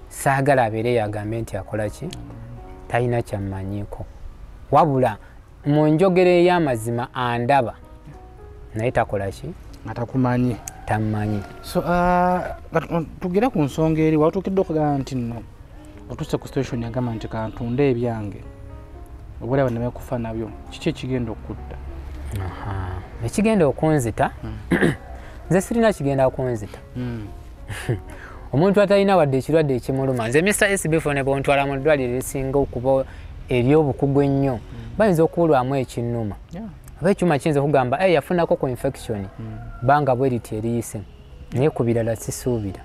saagala abeere yagambe nti akola ki talina kyammanyiiko wabula mu njogera ey'amazima andaba naye takola ki atakumanyi tammanyi so tugera ku nsonga eri watuukidde okugamba nti nno otuuse ku station yagamba nti kantunda ebyange obulaba nebakufa nabyo kiki ekigenda okukutta ekigenda okunzita nze sirina kigenda okunzita omuntu atalina wadde ekirwadde ekimuluma nze Mr SB4 ne bontwala mu ddwaliro erisinga okuba ery'obukugu ennyo bayinza okuwulwamu ekinnuma oba ekyuma kiyinza okugamba yafunako ku infection banga bwe liti eriyise naye ku birala sisuubira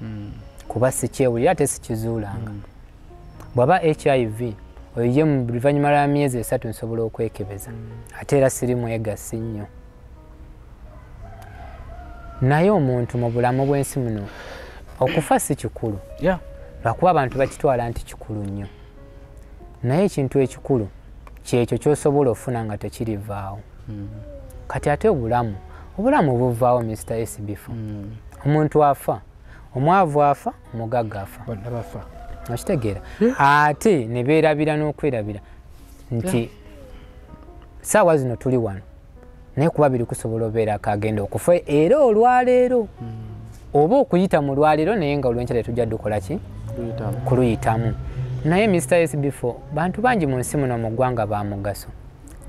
kuba sikyewulira ate sikizuulanga bw'aba HIV oyo ye mu luvannyuma lwa myezi 3 nsobola okwekebeza ate era siri mwegasi nnyo naye omuntu mu bulamu bw'ensi muno okufa si kikulu lwakuba abantu bakitwala nti kikulu nnyo naye ekintu ekikulu kyekyo ky'osobola ofuna nga tekirivaawo kati ate obulamu buvaawo Mr SB4 omuntu afa omwavu afa omugagga afa okitegeera ate ne beerabira n'okwerabira nti saawa zino tuli wano naye kuba biri kusobola obeera akagenda okufa era olwaleero oba okuyita mu lwaleero naye nga olwenkya tetujja dukola ki kuluyitamu naye Mr SB4 bantu bangi mu nsi muno mu ggwanga ba mugaso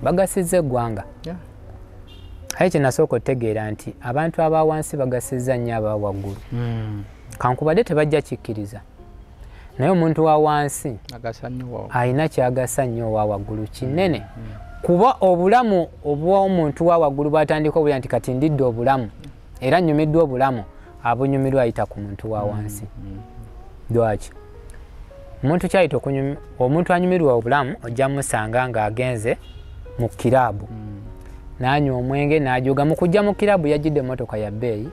bagasizza eggwanga aye kye nasooka otegeera nti abantu abawansi bagasizza nnyo abawaggulu kankubadde tebajja kikkiriza naye omuntu wa wansi alina kyagasa nnyo owa waggulu kinene kuba obulamu obw'omuntu wa waggulu bwatandika obulya nti kati ndidde obulamu era nnyumiddwa obulamu abunyumirwa ayita ku muntu wa wansi lwaki omuntu anyumirwa obulamu ojja musanga ng'agenze mu kiraabu n'anywa omwenge n'ajoga mu kujja mu kiraabu yagidde emmotoka ya bbeeyi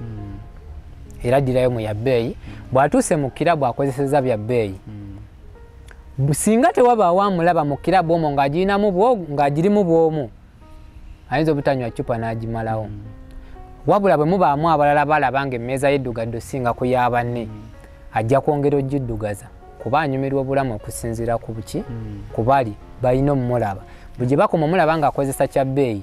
era girayo mu ya bbeeyi bwatuuse mu kirabu akozeseza bya bbeeyi singa tewaba awamulaba mu kirabu omwo ng'agirimu bw'omu ayinza obutanywa cupa n'agimalawo wabula bwe mubaamu abalala balaba ng'emmeeza yeddugadde osinga ku y'abanne ajja kwongera ogiddugaza kuba anyumirwa obulamu okusinziira ku buki ku bali balina omumulaba bwe gye bakoma omulaba ng'akozesa kya bbeeyi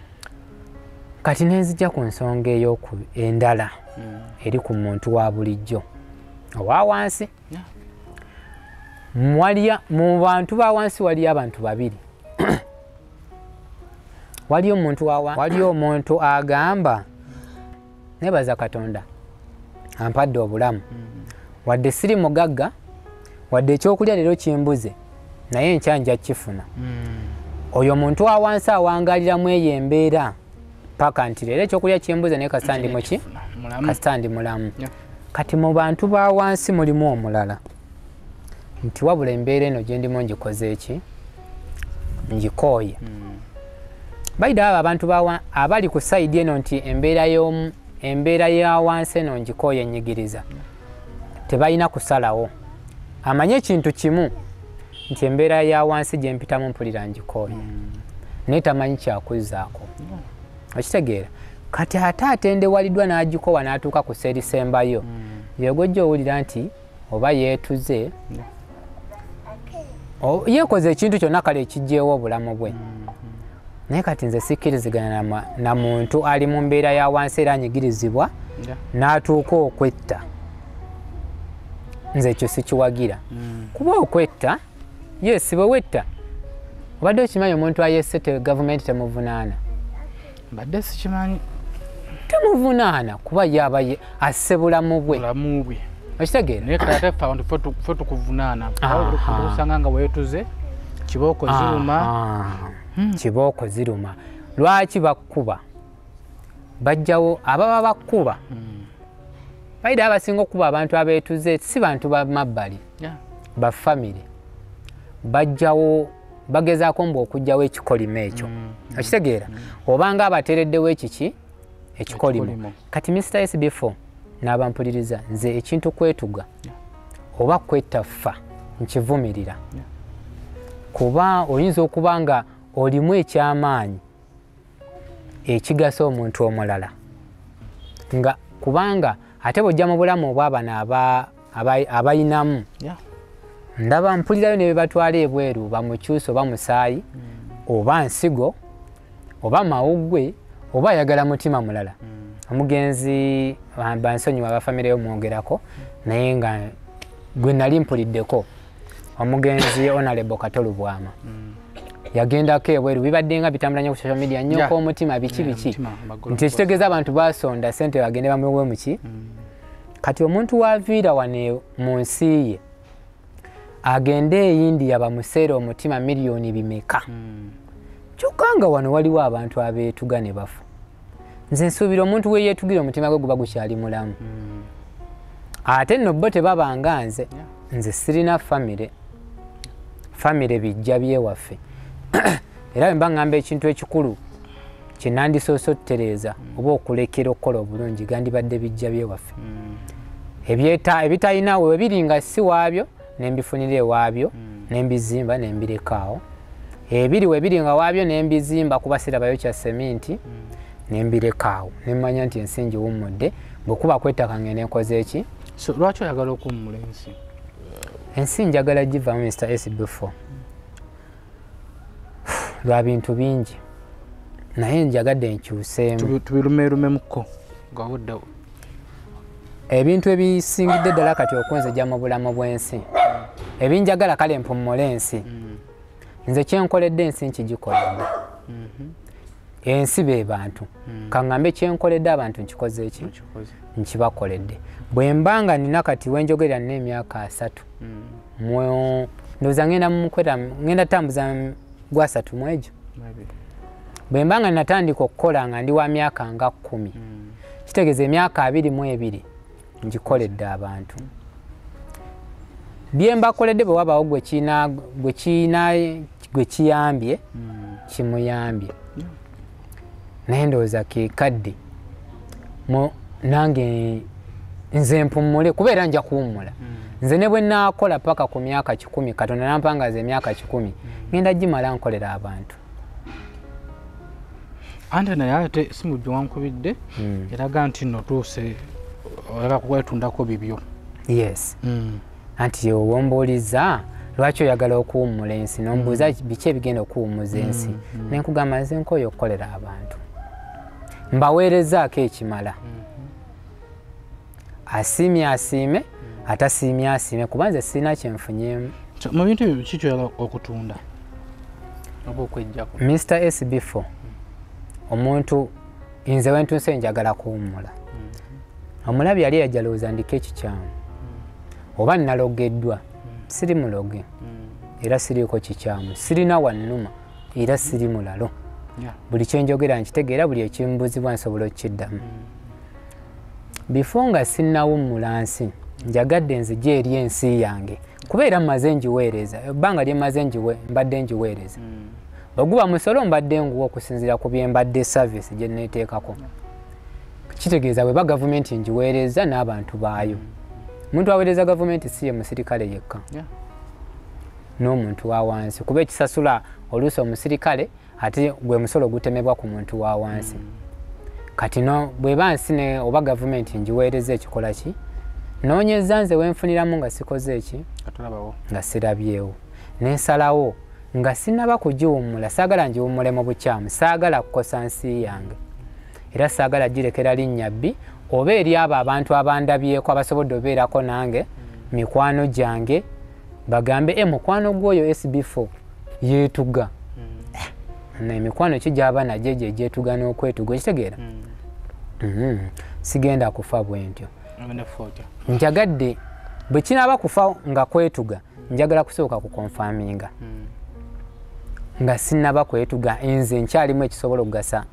kati nenzija ku nsonga ey'oku endala eri ku muntu wa bulijjo owa wansi mu bantu ba wansi wali abantu babiri wali omuntu wa wali omuntu agamba nebaza Katonda ampadde obulamu wadde siri mugagga wadde ekyokulya leero kimbuze naye enkyanja kifuna oyo omuntu awansi awangaliramu eyo embeera paka nti leero ekyokulya kimbuze naye kasitandi mulamu kati mu bantu bawansi mulimu omulala nti wabula embeera eno gye ndimu ngikoze eki ngikooye bayida abo abantu abali ku sayidi eno nti embeera y'awansi eno ngikooye nnyigiriza tebalina kusalawo amanye ekintu kimu nti embeera y'awansi gye mpitamu mpulira ngikooye naye tamanyi kyakuzzaako okitegeera kati ate atendewaliddwa n'agikoowa n'atuuka ku seerisembayo yegojja owulira nti oba yeetuze yeekoze ekintu kyonna kale ekijjeewo obulamu bwe naye kati nze sikkirizigana na muntu ali mu mbeera y'awansi era anyigirizibwa n'atuuka okwetta nze ekyo sikiwagira kuba okwetta yeesibe wetta obadde okimanyi omuntu ayesse gavumenti temuvunaana mbadde sikimanyi temuvunaana kuba yaba asse bulamu bwe okitegeera naye kati ate ffe tukuvunaana tusanga nga weetuze kibooko ziruma kibooko ziruma lwaki bakkuba bajjawo ababa bakkuba bayida abasinga okuba abantu abeetuze si bantu bamabbali ba famire bajjawo bagezaako mbu okugyawo ekikolimo ekyo okitegeera obanga abateereddewo ekiki ekikolimo kati Mr SB4 n'abampuliriza nze ekintu kwetuga oba kwetaffa nkivumirira kuba oyinza okuba nga olimu ekyamaanyi ekigasa omuntu omulala nga kubanga ate bojja mu bulamu obw'abana abayinamu ndaba mpulirayo ne bebatwala ebweru bamukyusa oba musaayi oba nsigo oba mawuggwe oba ayagala mutima mulala omugenzi bansonyiwa abafamireyo mwogerako naye nga gwe nali mpuliddeko omugenzi Honorable Katolu Bwama yagendako ebweru bibadde nga bitambula nnyo ku social media nnyo omutima biki nti ekitegeeza abantu basonda ssente bagende bamuwe muki kati omuntu waaviira wano mu nsi ye agende eyindi yabamuseera omutima miliyoni bimeka kyokka nga wano waliwo abantu abeetuga ne bafu nze nsuubira omuntu weyeetugira omutima gwe guba gukyali mulamu ate nno bo tebabanga nze sirina famire bijja byewaffe era bwe mba ngamba ekintu ekikulu kye nandisoosottereeza oba okulekera okukola obulungi gandibadde bijja byewaffe ebitalinawe we biri nga si waabyo ne mbifunira ewaabyo ne mbizimba ne mbirekaawo ebiri we biri nga waabyo ne mbizimba kuba sirabayo kya seminti ne mbirekaawo ne mmanya nti ensi ngiwummudde bwekuba kwetaka ngene nkoze eki lwaki oyagala okuwummula ensi ensi njagala givaamu Mr SB4 lwa bintu bingi naye njagadde enkyuseemu tubirumerumemukko gawuddawo ebintu ebisingidde ddala kati okunzija mu bulamu bw'ensi ebinjagala kale mpummula ensi nze kyenkoledde ensi nkigikoledde ensi be bantu kaŋŋambe kyenkoledde abantu nkikoze eki nkibakoledde bwe mbanga nina kati wenjogerera nina emyaka 3 ndowooza ngenda tambuza gwa 3 mu egyo bwe mbanga natandika okukola nga ndi wa myaka nga 10 kitegeeza emyaka 22 ngikoledde abantu bye mbakoledde bwe wabawo gwe kiyambye kimuyambye naye ndowooza keekadde nange nze mpummule kubeera nja kuwummula nze ne bwe naakola paka ku myaka 10 Katonda nampangaza emyaka 10 ngenda gimala nkolera abantu ante naye ate simu gye wankubidde eraga nti nno tuuse Yes. Anti wombuliza lwacho yagala okuwummula ensi nombuuza biki ebigenda okuwummuza ensi nenkugamba nze nkooye okukolera abantu mbaweerezaako ekimala asiimye atasiimye asiime kubanze sirina kyenfunyeemu mu bintu ebyo kiki ky'oyagala okutunda oba okweggyako Mr SB4 omuntu nze wentunse njagala kuwummula omulabi yali yajalowooza ndika ekikyamu oba nalogeddwa siri muloge era siri ko kikyamu sirina wannuma era siri mulalo buli kyenjogera nkitegeera buli ekimbuzibwa nsobola okiddamu bifunga sinnawo mulansi njagadde nzije eri ensi yange kubeera mmaze njiweereza ebbanga lye mmaze njiwe mbadde njiweereza baguba musolo mbadde nguwa okusinziira ku bye mbadde service gye neeteekako kitegeeza bwe ba gavumenti njiweereza n'abantu baayo muntu aweereza gavumenti siye musirikale yekka n'omuntu wa wansi kuba ekisasula oluusi omusirikale ate gwe musolo gutemebwa ku muntu wa wansi kati no bwe bansi ne oba gavumenti njiweereza ekikola ki noonyezza nze wenfuniramu nga sikoze eki nga sirabyewo n'ensalawo nga sinnaba kugiwummula saagala ngiwummule mu bukyamu saagala kukosa nsi yange era saagala girekera linnya bbi oba eri abo abantu abandabyeko abasobodde obeerako nange mikwano gyange bagambe mukwano gwoyo SB4 yeetuga nemikwano ki gyaba nagyo gye gyetuga n'okwetuga ekitegeera sigenda kufa bwe ntyo njagadde bwe kinaaba kufa nga kwetuga njagala kusooka kukonfaminga nga sinnaba kwetuga nze nkyalimu ekisobola okugasa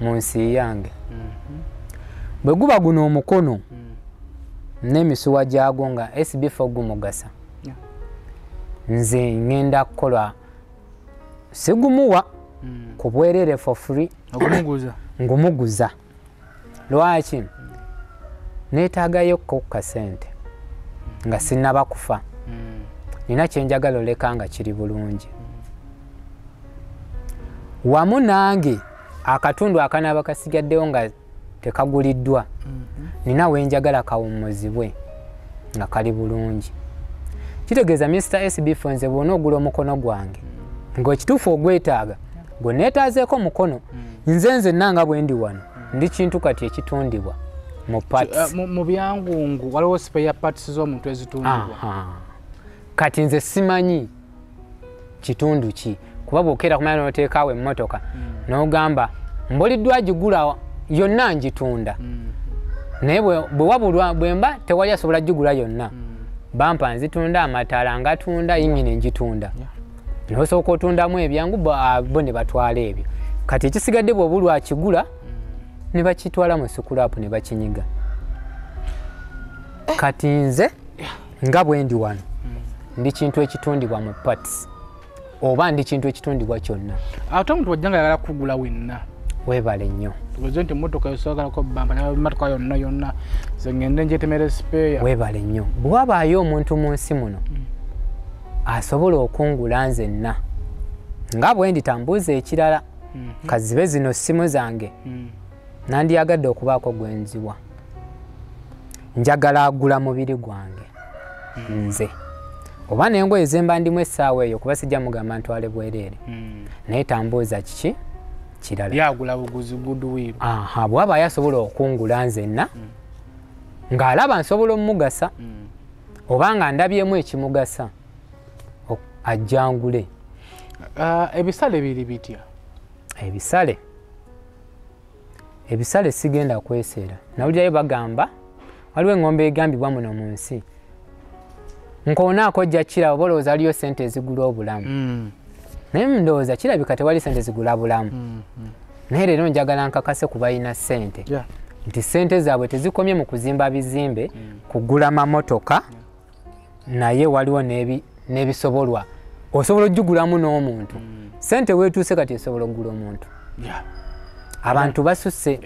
mu nsi yange bwe guba guno omukono n'emisuwa gyago nga SB4 gumugasa nze ngenda kukola sigumuwa ku bwereere for free ngumuguza lwaki neetaagayo kokka sente nga sinnaba kufa nina kyenjagala oleka nga kiri bulungi wamu nange akatundu akanaaba kasigaddewo nga tekaguliddwa nina wenjagala kawummuzibwe nga kali bulungi kitegeeza Mr SB4 nze bwona ogula omukono gwange ng'ekituufu ogwetaaga gwe neetaazeeko omukono nze nzenna nga bwe ndi wano ndi kintu kati ekitundibwa mu parts mu byangungu waliwo sipeya parts z'omuntu ezitundibwa kati nze simanyi kitundu ki kuba bw'okeera kumanya n'oteekaawo emmotoka n'ogamba mbuliddwa gigula yonna njitunda naye bwe wabulwa bwemba tewali asobola jjugula yonna bampa nzitunda amataala ngatunda yingine njitunda nosooka otundamu ebyangu bo ne batwala ebyo kati ekisigadde bwobulwa akigula ne bakitwala mu sukulapu ne bakinyiga kati nze nga bwe ndi wano ndi kintu ekitundibwa mu parts oba ndi kintu ekitundibwa kyonna ate omuntu wajjanga yagala kugula wenna webale nnyo tugezente motoka yosagala ko bamba nayo matka yonna yonna zengende njetemere spare webale nnyo bwabaayo omuntu mu nsi muno asobola okungula nze nna nga bwe nditambuza ekirala kazibe zino simu zange nandiyagadde okubaako gwenzibwa njagala agula mubiri gwange nze oba nengo ezemba ndimu essaawa eyo kuba sijja mugamba ntwale bwereere naye tambuza kiki kirala yagula buguzi goodwill bwaba yasobola okungula nzenna ng'alaba nsobola omugasa obanga ndabyemu ekimugasa ajjangule ebisale biri bitya ebisale sigenda kweseera nawulirayo bagamba waliwo engombe egambibwa muno mu nsi nkonaako jja kiraba bolowooza aliyo sente ezigula obulamu naye ndowooza kirabika tewali sente zigula bulamu naye leero njagala nkakase ku balina ssente nti ssente zaabwe tezikomye mu kuzimba bizimbe kugula mamotoka naye waliwo n'ebisobolwa osobola okugulamu n'omuntu ssente weetuuse kati esobola okugula omuntu abantu basuse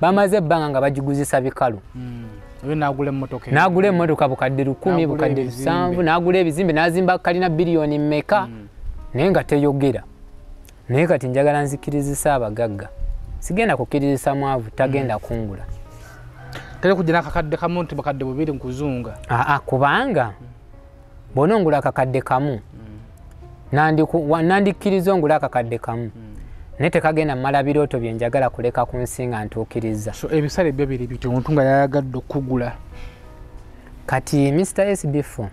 bamaze ebbanga nga bagiguzisa bikalu n'agula emmotoka bukadde 100 bukadde 700 n'agula ebizimbe n'azimba kalina biliyoni mmeka naye nga teyogera naye kati njagala nzikirizisa abagagga sigenda kukirizisa mwavu tagenda kungula Tele kujina kakadde kamu nti bakadde bubiri nkuzunga. Kubanga bonongula kakadde kamu. Nandikkiriza ngula akakadde kamu. Naye tekagenda mmala birooto bye njagala kuleka ku nsi nga ntuukiriza. So ebisale byo biri bityo omuntu nga yayagadde okugula. Kati Mr. SB4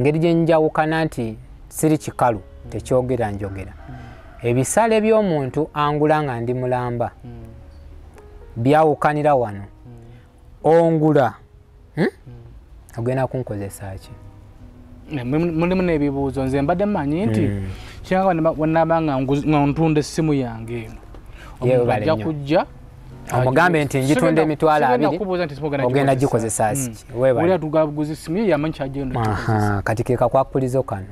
ngeri gye njawukana nti siri kikalu tekyogera njogera. Ebisale by'omuntu angula nga ndi mulamba. Byawukanira wano. Ongula. Ogenda kunkozesa ki? Mulimu n'ebibuuzo nze mbadde mmanyi nti kyanga wannabanga nga ntunda essimu yange eno omuntu ajja kujja omugambe nti ngitunda emitwalo abiri ogenda gikozesa ki weebale tugabuguza essimu ye yamanyi kyagenda okukozesa kati ke kakwakulizo kano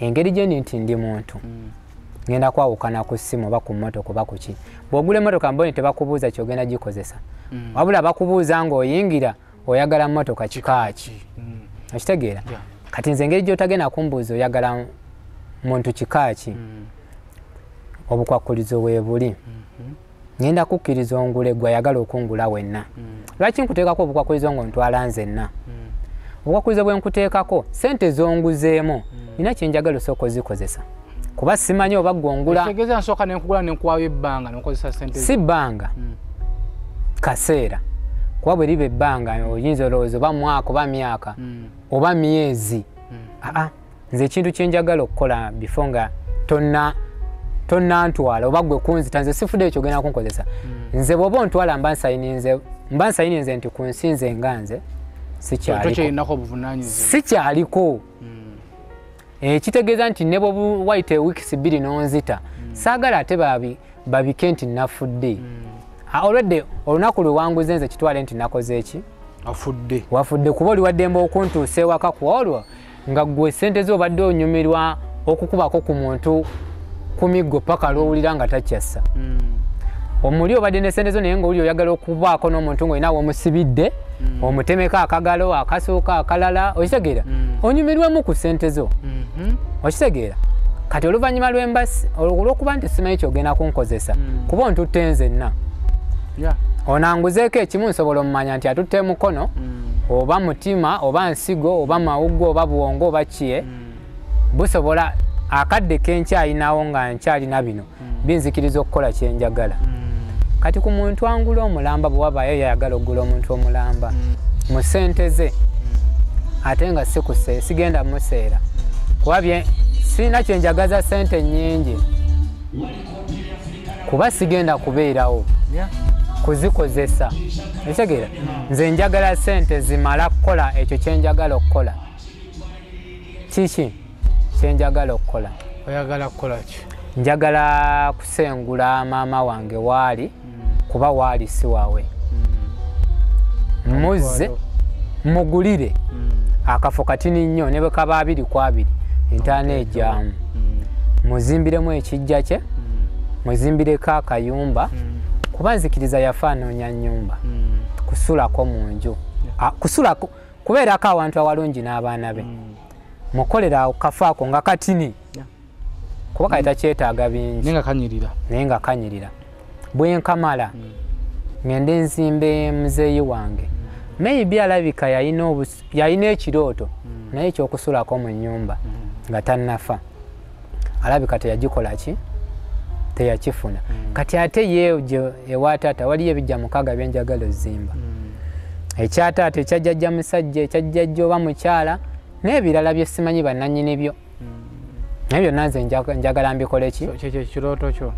engeri gye nti ndi muntu ngenda kwawukana ku ssimu oba ku mmotoka oba ku ki bw'ogula emmotoka mbone tebakubuuza kyogenda gikozesa wabula bakubuuza ng'oyingira oyagala mmotoka kikaaki okitegeera kati nze engeri gy'otagenda kumbuuza oyagala muntu kikaaki obukwakulizo weebuli ngenda kukkiriza ongule gwe ayagala okungula wenna lwaki nkuteekako obukwakulizo ng'ontwala nzenna obukwakulizo bwe nkuteekako ssente zonguzeemu nina kye njagala osooka ozikozesa kuba simanyi oba ggwongula ntegeeza nsooka nenkugula nenkuwayo ebbanga n'okozesa ssente si bbanga kaseera kuba bwe liba ebbanga oyinza olowooza oba mwaka oba myaka oba myezi nze ekintu kye njagala okukola bifo nga tonnantwala oba gwe kunzita nze sifude ekyo ogenda kunkozesa nze bwoba ontwala mba nsayininze nti ku nsi nze nga nze sikyaliko ekitegeeza nti ne bwewayita ewiikisi bbiri n'onzita saagala ate babike nti nafudde olwedde olunaku lwewanguze nze kitwale nti nakoze eki wafudde kuba oliwaddemba okuntuusa ewaka ku olwo nga gwe sente z'obadde onyumirwa okukubako ku muntu ku miggo paka lw'owulira nga takyassa omuli obadde ne sente zo naye ng'oli oyagala okubaako n'omuntu ng'olinawe omusibidde omutemeko akagalo akasooka akalala okitegeera onyumirwemu ku sente zo okitegeera kati oluvannyuma lw'embasi olw'okuba nti simanyi kyogenda kunkozesa kuba ntutta nzenna onanguzeeko ekimu nsobola omumanya nti atutta emukono oba mutima oba nsigo oba mawuggo oba buwongo oba kiye busobola akadde kenkyalinawo nga nkyalina bino binzikiriza okukola kyenjagala kati ku muntu angula omulamba bwewabayo yayagala okugula omuntu omulamba mu ssente ze ate nga sigenda museera kubabye sirina kyenjagaza ssente nnyingi kuba sigenda kubeerawo kuzikozesa ekitegeera nze njagala ssente zimala kukola ekyo kyenjagala okukola kiki kyenjagala okukola oyagala kukola ki njagala kusengula maama wange waali kuba waali si waawe muzze mugulire akafo katini nnyo ne bwe kaba 2 ku 2 entaana ejjamu muzimbiremu ekijja kye muzimbireko akayumba kuba nzikiriza yafaanoonya nnyumba kusulako mu nju kusulako kubeerako abantu awalungi n'abaana be mukolera ako kafo ako nga katini kuba kayita kyetaaga bingi naye nga kanyirira bwe nkamala ngende nzimbe muzeeyi wange maybe alabika yalina ekirooto naye ekyokusulako mu nnyumba nga tannafa alabika teyagikola ki teyakifuna kati ate ye ewa taata waliyo ebijja 6 byenjagala ozimba ekyataata ekyajjajja musajja ekyajjajja oba mukyala n'ebirala byesimanyi bannannyini byo naye byonna nze njagala mbikole ki ekirooto kyo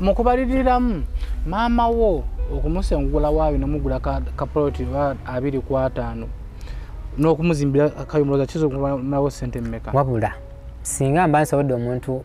mu kubaliriramu maama wo okumusengula waayo nomugula kapoloti 2 ku 5 n'okumuzimbira akayumuluza kizonawo sente mmeka wabula singa mba nsobodde omuntu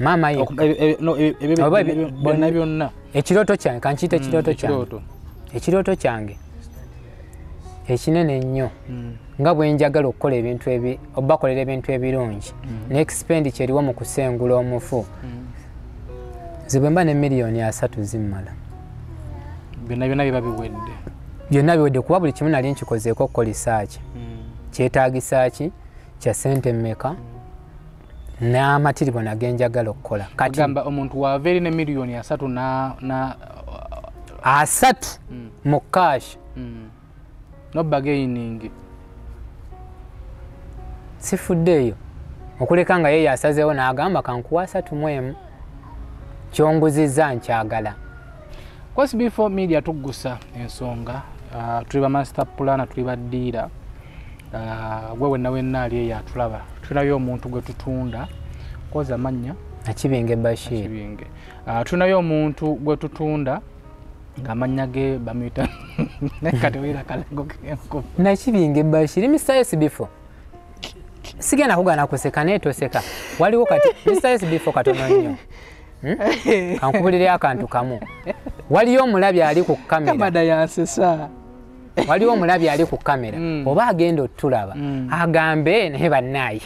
maama byonna byonna ekirooto kyange kankiyita ekirooto kyange ekinene nnyo nga bwe njagala okukola ebintu ebi obakolera ebintu ebirungi ne expenditure eriwo mu kusengula omufu zibemba ne miliyoni 3 zimmala byonna biba biwedde kuba buli kimu nali nkikozeeko research kyetaagisa ki kya sente mmeka n'amatiribo nagenjagala okukola kati gamba omuntu waava eri ne miliyoni 3 na 3 mu cash no bargaining sifuddeyo okuleka nga yeye asazeewo n'agamba kankuwa 3 mwemu kyonguzizza nkyagala kwasi before media Tuggussa Ensonga tuli ba master plana tuli ba dira gwewe nawe nali yeye atulaba tunayo omuntu gwe tutunda koza manya akibinge Bashir akibinge tunayo omuntu gwe tutunda ngamanyage bamita nekatewira kalango kenko na kibinge Bashir misayes before sigana kugana kuseka neto seka waliwo kati misayes before katono nnyo kankubulire akantu kamu waliyo omulabi ali ku kamera kamada yansesa waliyo omulabi ali ku kamera oba agenda otulaba agambe ne bannayi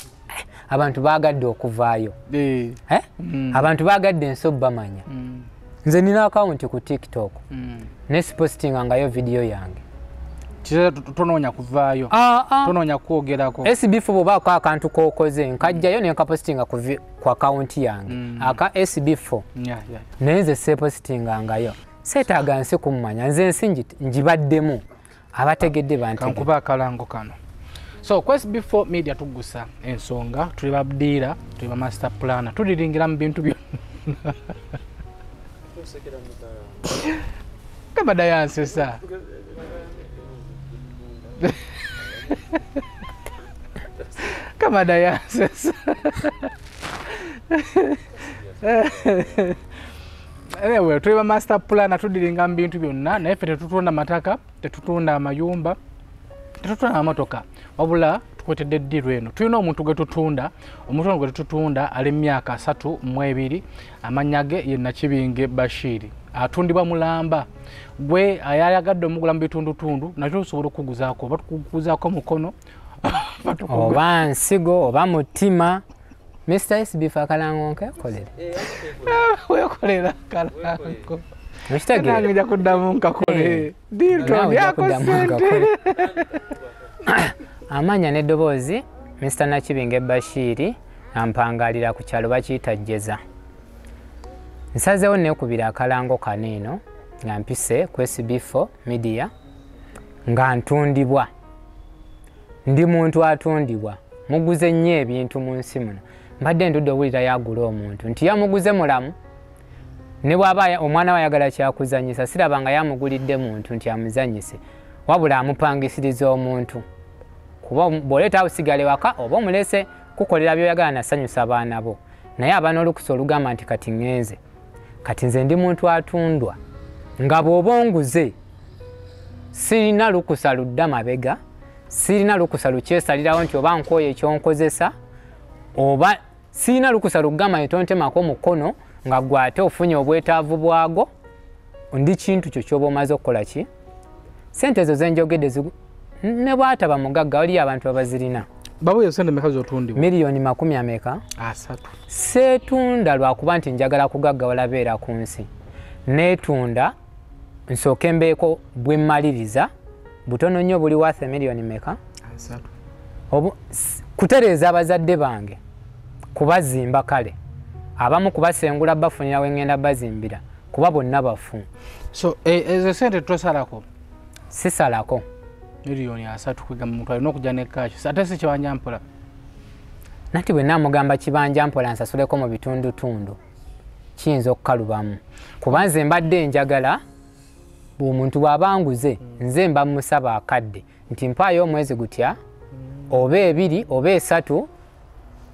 abantu bagadde okuvaayo abantu bagadde ensobba manya nze nina account ku TikTok nesi postinga ngayo video yange tononya kuvaayo tononya kwogerako SB4 boba kwa akantu kokoze nkajjayo ne nkapostinga ku account yange aka SB4 nenze se postinga ngayo setaaga nsi kummanya nze nsingi njibaddemu abategedde bantu kankuba akalango kano so quest before media Tuggussa Ensonga tuli babdira tuli master planner tuliringira mu bintu byo kama dayanse sa kama dayanse sa anyway tuli master planner tuliringira mu bintu byonna naye fete tutunda mataka tetutunda amayumba tetutunda amamotoka wabula tukwetedde ddiru eno tulina omuntu gwe tutunda ali myaka 3 mu 2 amanyage ye Nakibinge Bashiri atundibwa Mulamba gwe ayayagadde omugula mu bitundutundu nakyo tusobola okuguzaako oba tukuguzaako mukono oba nsigo oba mutima Mr SB fakalangonke kolera wekolera kalango mishtage nja kuddamu nkakole ddiru yako sente amanya nedobozi Mr Nakibinge Bashiri ampangalira ku kyalo bakitajjeza nsazeewo nekubira akalango kaneno nga mpise ku SB4 media nga ntundibwa ndi muntu atundibwa muguze nnyo ebintu mu nsi muno mbadde ndudde owulira yagula omuntu nti yamuguze mulamu ne bw'aba omwana wayagala kyakuzanyisa sirabanga yamugulidde muntu nti amuzanyise wabula amupangisiriza omuntu kuba boleta usigale waka oba omulese kukolera byoyagala nasanyusa abaana bo naye abaana olukusa olugamba nti kati nze ndi muntu atundwa nga bw'obonguze sirina lukusa ludda mabega sirina lukusa lukyesalirawo nti oba nkoye ekyonkozesa oba sirina lukusa lugamba nti tontemako mukono nga gwe ate ofunye obwetaavu bwago ndi kintu kyo ky'oba omaze okukola ki sente ezo zenjogedde ne bwata bamugagga oli abantu abazirina babu yosende mekazo tundi miliyoni 3 setunda lwakuba nti njagala kugagga walabeera ku nsi netunda nsooke mbeeko bwe mmaliriza butono nnyo buli worth miliyoni 3 kutereeza abazadde bange kubazimba kale abamu kubasengula bafunira wengenda bazimbira kuba bonna bafu so ezo sente tosalako sisalako miliyoni 3 kwegamba omuntu alina okujja ne cash ate si kibanja mpola nati bwe namugamba kibanja mpola nsasuleko mu bitundutundu kiyinza okukalubamu kuba nze mbadde njagala buli muntu bw'abanguze nze mba musaba akadde nti mpaayo omwezi gutya oba 2 oba 3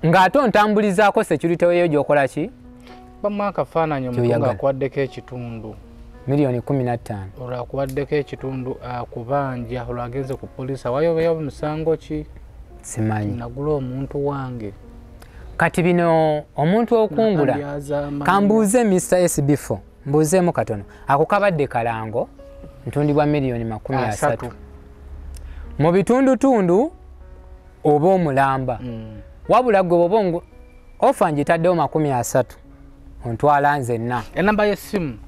ng'ate ontambulizaako security weyo gy'okola ki bamu akafaananyi omuntu akuwaddeko ekitundu miliyoni 15 olwakuwaddeko ekitundu akubanja olwagenze ku poliisi wayobeyo musango ki simanyi nagula omuntu wange kati bino omuntu okungula kambuuze Mr SB4 mbuuzeemu katono akukabadde kalango ntundibwa miliyoni 30 mu bitundu tundu oba omulamba wabula gobobongo ofanji taddewo 30 ontwala nze na enamba y'essimu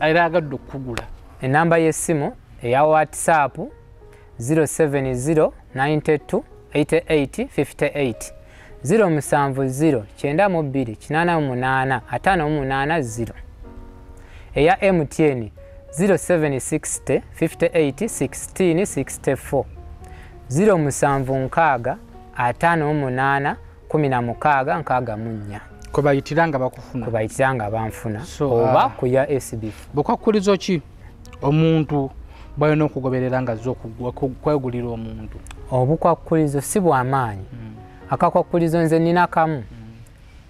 ayiragadde okugula enamba y'essimu eya WhatsApp 070928888 07092888580 eya MTN 0760581664 07065861664 kobayitiranga bakufuna kobayitiranga banfuna oba kuya SB bokwakulizo ki omuntu bayino kugobereranga zo kwegulira omuntu obukwakulizo sibwa amaanyi akakwakulizo nze nina kamu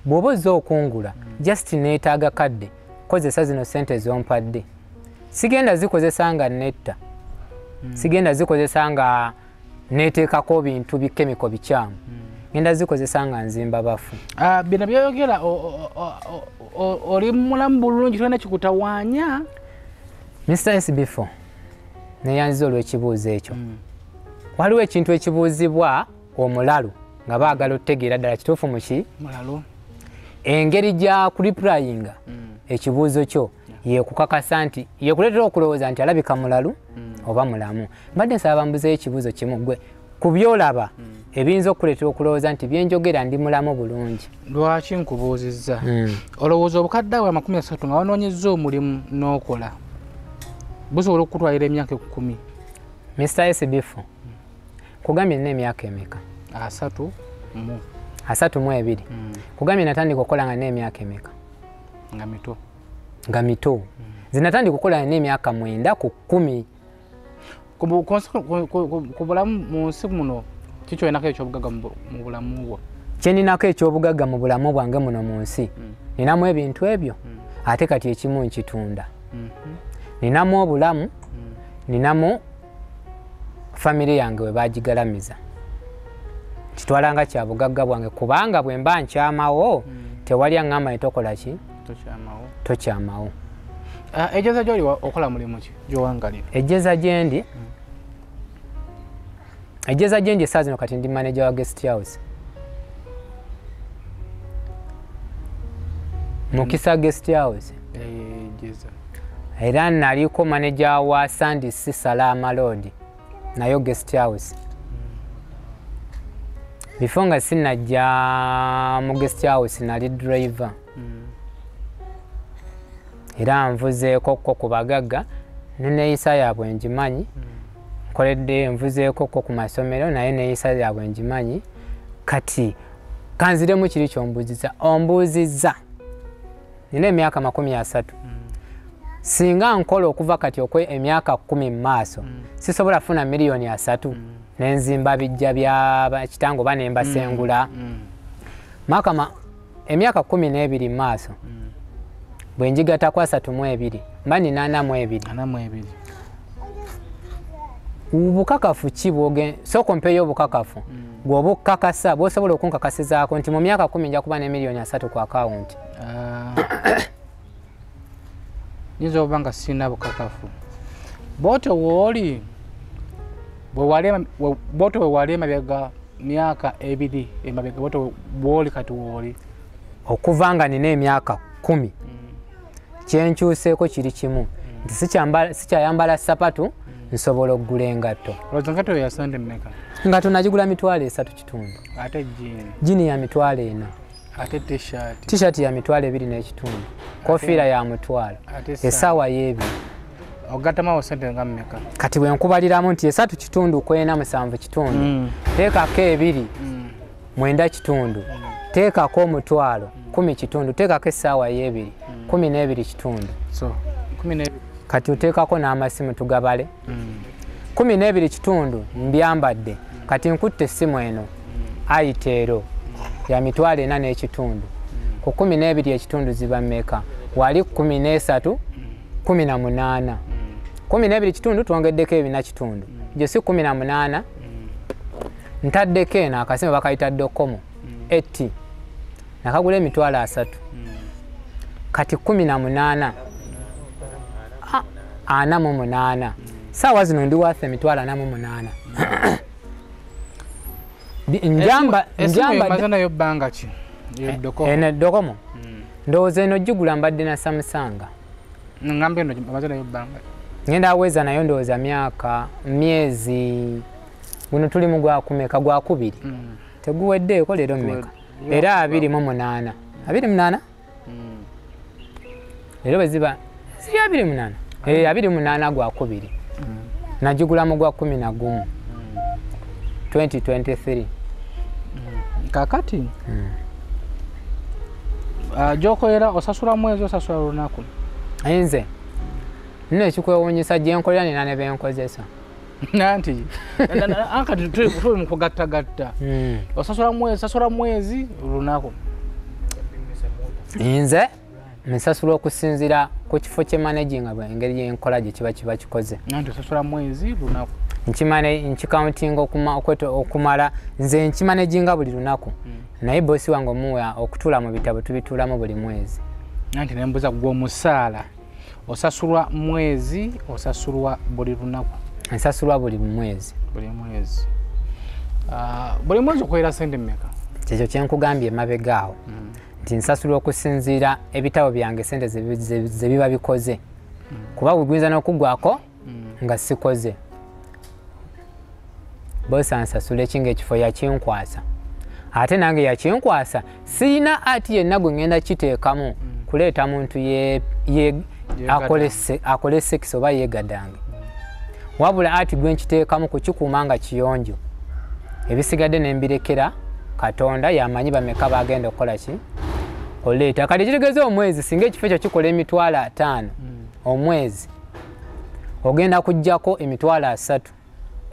bobozo okungula just netaga kadde kozesa zino sente zompadde sigenda zikozesanga netta sigenda zikozesanga neteekako bintu bikemiko bikyamu ngenda zikozesanga nzimba bafu bino byoyogera oli mulamu bulungi tolina kikutawaanya Mr. SB4 neyanziza olw'ekibuuzo ekyo waliwo ekintu ekibuuzibwa omulalu nga baagala otegeera ddala kituufu muki mulalo engeri gya kuriplayinga ekibuuzo kyo yekukakasa nti yekuleetera okulowooza nti alabika mulalu oba mulamu mbadde nsaba mbuzeyo ekibuuzo kimu ggwe ku byolaba ebiyinza okuleetera okulowooza nti byenjogera ndi mulamu bulungi lwaki nkubuuzizza olowooza obukadde bwa 30 nga wanoonyezza omulimu n'okola busobola okukutwalira emyaka 10 Mr. SB4 kugambye n'emyaka emeka 3 mu 2 kugambye natandika okukola nga n'emyaka emeka nga mito zinatandika okukola n'emyaka 9 ku 10 kubulamu mu nsi muno kiki kyolinako ekyobugagga mu bulamu bwo kye ninako ekyobugagga mu bulamu bwange muno mu nsi ninamu ebintu ebyo ate kati ekimu nkitunda ninamu obulamu ninamu famire yange we baagigalamiza kitwalanga kyabugagga bwange kubanga bwe mba nkyamawo tewali aŋŋamba netokola ki tokyamawo ejeza gy'oli okola mulimu ki gy'owangalira ejeza gyendi essaa zino kati ndi manager wa guest house Mukisa guest house era naliko manager wa Sandisi Salama Road nayo guest house before nga sinajja mu guest house nali driver era nvuzeeko ku bagagga n'enneeyisa yaabwe ngimanyi nkoledde nvuzeeko ku masomero naye n'enneeyisa yaabwe ngimanyi kati kanziremu kiri kyombuuziza ombuuzizza nina emyaka 30 singa nkola okuva kati emyaka 10 mu maaso sisobola funa miliyoni 3 n'enzimba bijja bya kitango banemba sengula makama emyaka 12 mu maaso bwenjigata kwa 3 mu 2 mbani 8 mu 2 ubukakafu kibwoge soko mpeyo obukakafu gwobo kakasa bosobola okunkakasizaako nti mu myaka 10 nja kuba ne miliyoni 3 ku account nizo banga sina bukakafu boto woli boto walema bega myaka 2 emabega boto woli kati woli okuvanga nina emyaka 10 kyenkyuseeko kiri kimu nti sikyayambala sapatu nsobola okugula engatto ngatto nagigula 3.5 ate jini ya 4 ate t-shirt ya 2.5 kofiira ya 1 esaawa y'ebiri kati bwe nkubaliramu nti 3.5 kwena 7.5 teekako 2.9 teekako 1.0 teekako esaawa y'ebiri 12.0 so 12 kati utekako n'amasimu tugabale 12.0 mbyambadde kati nkutte simu eno ayiteero ya 4.0 ku 12.0 ziba mmeka wali 13.18 12.0 twongeddeko 4.0 gye si 18 ntaddeko eno akasimu bakayitaddekomo 80 nakagula 3 kati 18 4 mu 8 saawa zino ndi worth 8 mu 8 Njamba njamba mazana yo banga chi yo dokomo ene dokomo ndoze no jigula mbadde na Samsanga ngambe no mazana yo banga ngenda aweza nayo ndoza myaka myezi muno tuli mugwa kumeka gwa kubiri teguwedde ko lero mmeka era abiri mu munana abiri munana lero baziba si abiri munana abiri munana gwa kubiri najigula mu gwa 11 2023 kakati joko era osasura mwezi osasura runako enze nne chikwewonyesa jenkolera nina ne benkozesa nanti anka tuwe mukugatta gatta osasura mwezi runako enze mensasura okusinzira ku kifo kye managing abengeri yenkola je kiba kikoze nanti osasura mwezi runako nchi counting okumala nze nchi managing buli lunako naye boss wango muwa okutula mu bitabo tubitulamu buli mwezi nanti nembuza kugwa musala osasulwa mwezi osasulwa buli lunako nsasulwa buli mwezi buli mwezi koyira sente mmeka checho kyenkugambye mabegaawo nti nsasulwa okusinzira ebitabo byange sente zebiba bikoze kuba bugwiza n'okugwako nga sikoze bosa nsasule chinge kifo ya chinkwasa ate nange ya chinkwasa sina ati yenago ngenda kiteekamu kuleta muntu ye akole sex oba yegadange wabula ati gwe nkiteekamu kukikumanga kiyonjo ebisigadde nembirekera Katonda yamanyi bameka bagenda okola ki oleta kale kitegeze omwezi singa ekifo ekyo kikola emitwalo 5 omwezi ogenda kujjako emitwalo 3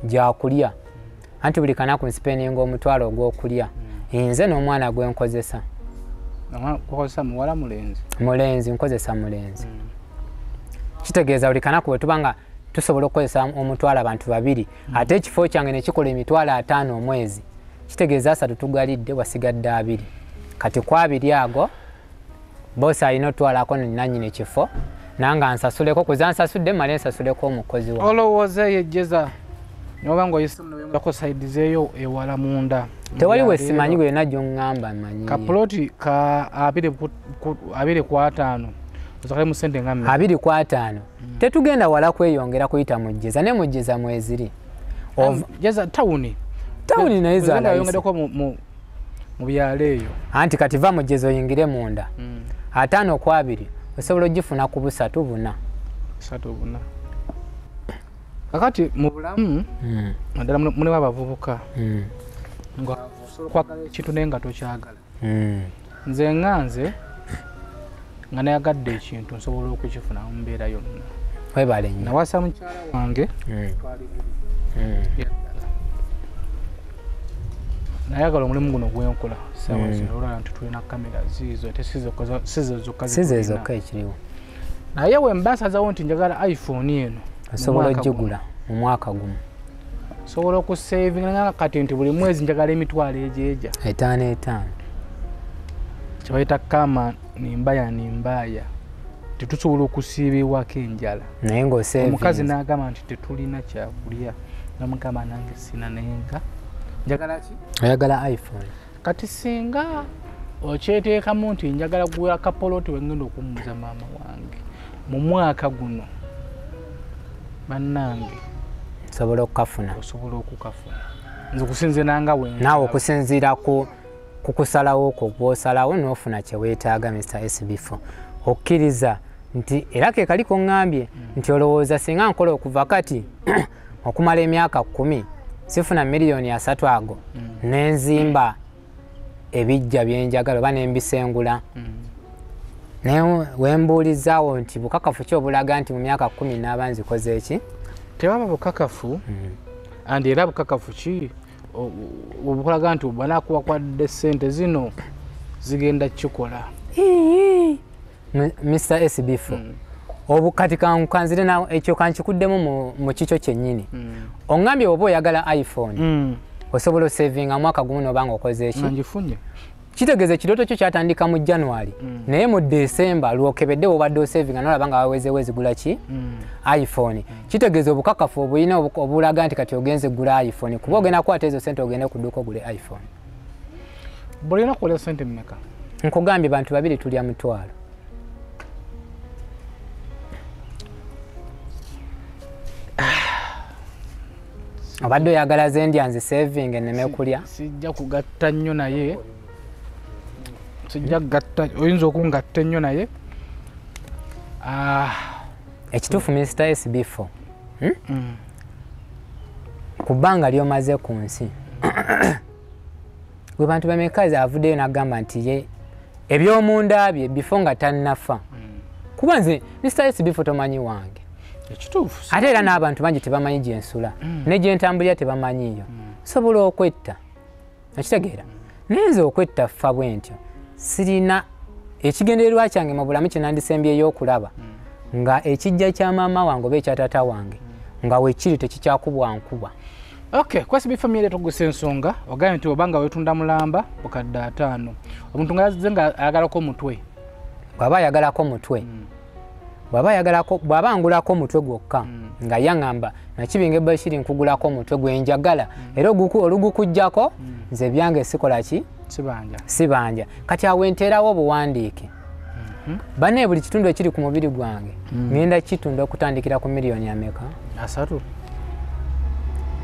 jakulya anti buli kanaku nspeninga omutwalo ogw'okulya nze n'omwana gwenkozesa nkozesa muwala mulenzi nkozesa mulenzi kitegeeza buli kanaku bwe tubanga tusobola okukozesa omutwalo abantu babiri ate ekifo kyange nekikola emitwalo 5 omwezi kitegeeza 3 tugalidde wasigadde 2 kati ku 2 ago bosi alina otwalako nannyini kifo nanga nsasuleko kuzansasudde male nsasuleko omukozi wa olowooza yejjeza Nyobango yisumwe mbako side zeyo ewala munda. Tewali wesimanyi gwe najjo ngamba manyi. Ka ploti ka abire kwa 5. Uzakale musende ngambe. Abire kwa 5. Tetugenda wala kweyongera kuyita mujjeza ne mujjeza mweziri. Jeza tawuni. Tawuni naiza ala yongera ko mu byaleyo. Anti kati va mujjezo yingire munda. 5 kwa 2. Osobola jifuna ku 3 buna. 3 buna. Kakati mubulamu ndala mune babavubuka ngo solo kwagala ekitu nenga tokyagala nze nganze nga nayagadde ekintu nsobola okukifuna mu mbeera yonna webale nnyo nawasa mukyala wange nayagala omulimu guno gwenkola saawa zino olwala nti tulina kamera ziizo sizezoka ekiriwo naye wembasazawo nti njagala iPhone eno asobola jigula mu mwaka gumu sobola ku saving nga kati nti buli mwezi njagala emitwalo ejeja 5 kibayita kama nimbaya tetusobola okusiibibwa kenjala naye ng'osave omukazi n'agamba nti tetulina kyakulya namugamba nange sina nenga njagala ki ayagala iPhone kati singa okyeteekamu nti njagala kuguula kapoloti wengenda okumuza maama wange mu mwaka guno Manange sobola okukafuna nze kusinze nanga wenga nawe okusinzira ku kusalawo okwo gwosalawo n'ofuna kye weetaaga Mr. SB4 okkiriza nti era ke kaliko ngambye nti olowooza singa nkola okuva kati okumala emyaka 10 sifuna miliyoni 3 ago n'enzimba ebijja byenjagala oba n'embisengula Nayo wembuulizaawo nti bukakafu kyobulaga nti mu myaka 10 n'abanzi koze eki tebaba bukakafu andi era bukakafu ki obukulaga nti banakuwa kwa sente zino zigenda kikola Mr. SB4 obukati kanzire na ekyo kankikuddemu mu kikyo kyennyini ongambye oba oyagala iPhone osobola osavinga mwaka gumu n'obanga okoze eki Chitegeze chidoto cho chatandika mu January naye mu December luokebedde obadde saving anola banga awezewezi gulachi iPhone. Chitegeze obukakafu obuyina obulaga nti kati ogenze gula iPhone kuba ogenda kwata ezo sente ogenda kuduka gule iPhone. Bolina kola sente mmeka. Nkugambi bantu babiri tulya mutwalo. Obadde yagala zendi anze saving eneme kulya. Sijja kugatta nnyo naye. Sijja gatta oyinza okungatta nnyo naye. Ekituufu Mr. SB4. Kubanga lyomaze ku nsi. Gwe bantu bamekazi avuddeyo n'agamba nti ye ebyomunda bye bifo nga tannafa. Kuba nze Mr. SB4 tomanyi wange. Ekituufu. Ate era n'abantu bangi tebamanyi gye nsula. Ne gye ntambulira tebamanyiyo. Sobola okwetta. Nakitegeera. Nayinza okwetta ffa bwe ntyo. Sirina ekigendererwa kyange mu bulamu kye nandisembyeyo okulaba. Nga ekijja kya maama wange oba ekya taata wange. Nga weekiri tekikyakuba nkuba. Okay, kwa sibi family Tuggussa Enssonga, ogambye nti obanga wetunda mulamba okadde ataano. Omuntu nga ayagalako mutwe. Bw'aba ayagalako mutwe. Bw'aba ayagalako bw'aba angulako mutwe gwokka. Nga yaŋŋamba nakibinga Bashiri nkugulako mutwe gwenjagala. Era olugukujjako nze byange sikola ki? Sibanja. Kati awenterawo obuwandiike. Bane buli kitundu ekiri ku mubiri gwange. Ngenda kitunda okutandikira ku miliyoni ameka. Asatu.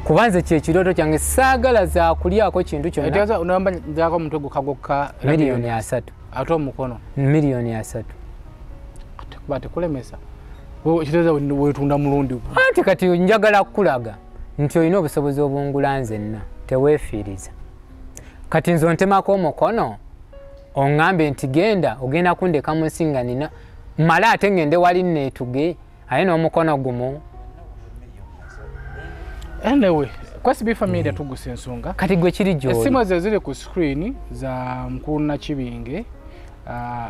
Kubanze kye kiroto kyange saagala za kulyako kintu kyonna. Etaza unamba ngako mutwe gukagokka miliyoni asatu. Ato mukono. Miliyoni asatu. Bate kulemesa. Wo kiteza wetunda mulundi. Ate kati njagala kulaga. Nti oyina obusobozi obungula nze nna. Teweefiiriza. Kati nzo ntemako omukono oŋŋambe nti genda ogenda kundeka mu nsi nga nina mmala ate ngende wali nneetuge aye n'omukono gumu. Anyway, kwasibi family Tuggussa Enssonga. Kati gwe kiri gy'oli. Esimu ze ziri ku screen za mukulu Nakibinge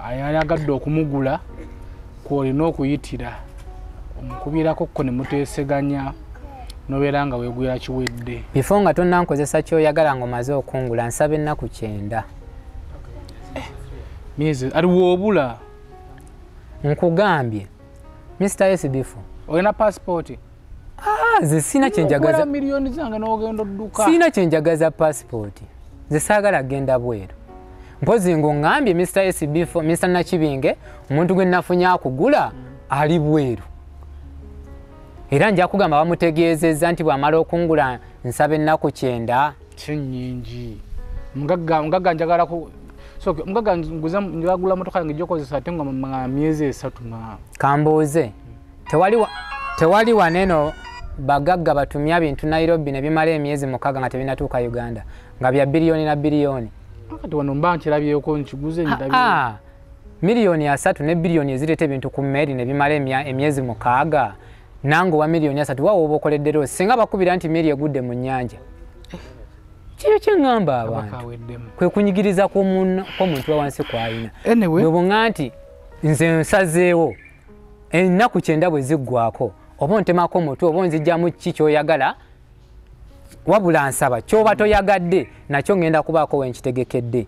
ayayagadde okumugula kw'olina okuyitira omukubirako ko ne muteeseganya. Noberanga weguya kiwedde. Bifo nga tonnankozesa kyoyagala ng'omaze okungula nsaba ennaku 9. Miezi aliwo obula. Nkugambye. Mr. SB4. Olina passport? Ze sina kyenjagaza. Ola miliyoni zange n'ogenda odduka. Sina kyenjagaza passport. Ze saagala genda bweru. Mpozi ng'oŋŋambye Mr. SB4, Mr. Nakibinge, omuntu gwe nafunya akugula ali bweru. Era nja kugamba bamutegeezezza nti bw'amala okungula nsaba ennaku 9. Kinnyingi. Mugagga njagalako. So mugagga njagula motoka yange gyokozesa ate nga mu myezi 3 na. Kambooze. Tewali waneno bagagga batumya bintu Nairobi ne bimala emyezi 6 nga tebinatuuka Uganda. Nga bya biliyoni na biliyoni. Kati wano mba nkirabyeko nkiguze ndabyo. Miliyoni 3 ne biliyoni ezireta ebintu ku mmeri ne bimala emyezi 6. Nango wa miliyoni 3 wawo obokoleddero singa bakubira nti meri egudde mu nnyanja. Kiyo kyengamba abantu. Kwe kunyigiriza ko omuntu wansi kwa ayina. Anyway, bwonga nti nze nsazeewo. Ennaku 9 bwe ziggwako. Oba ntemako omuntu oba nzijjamu kikyo yagala. Wabula nsaba kyoba toyagadde nakyo ngenda kubaako wenkitegekedde.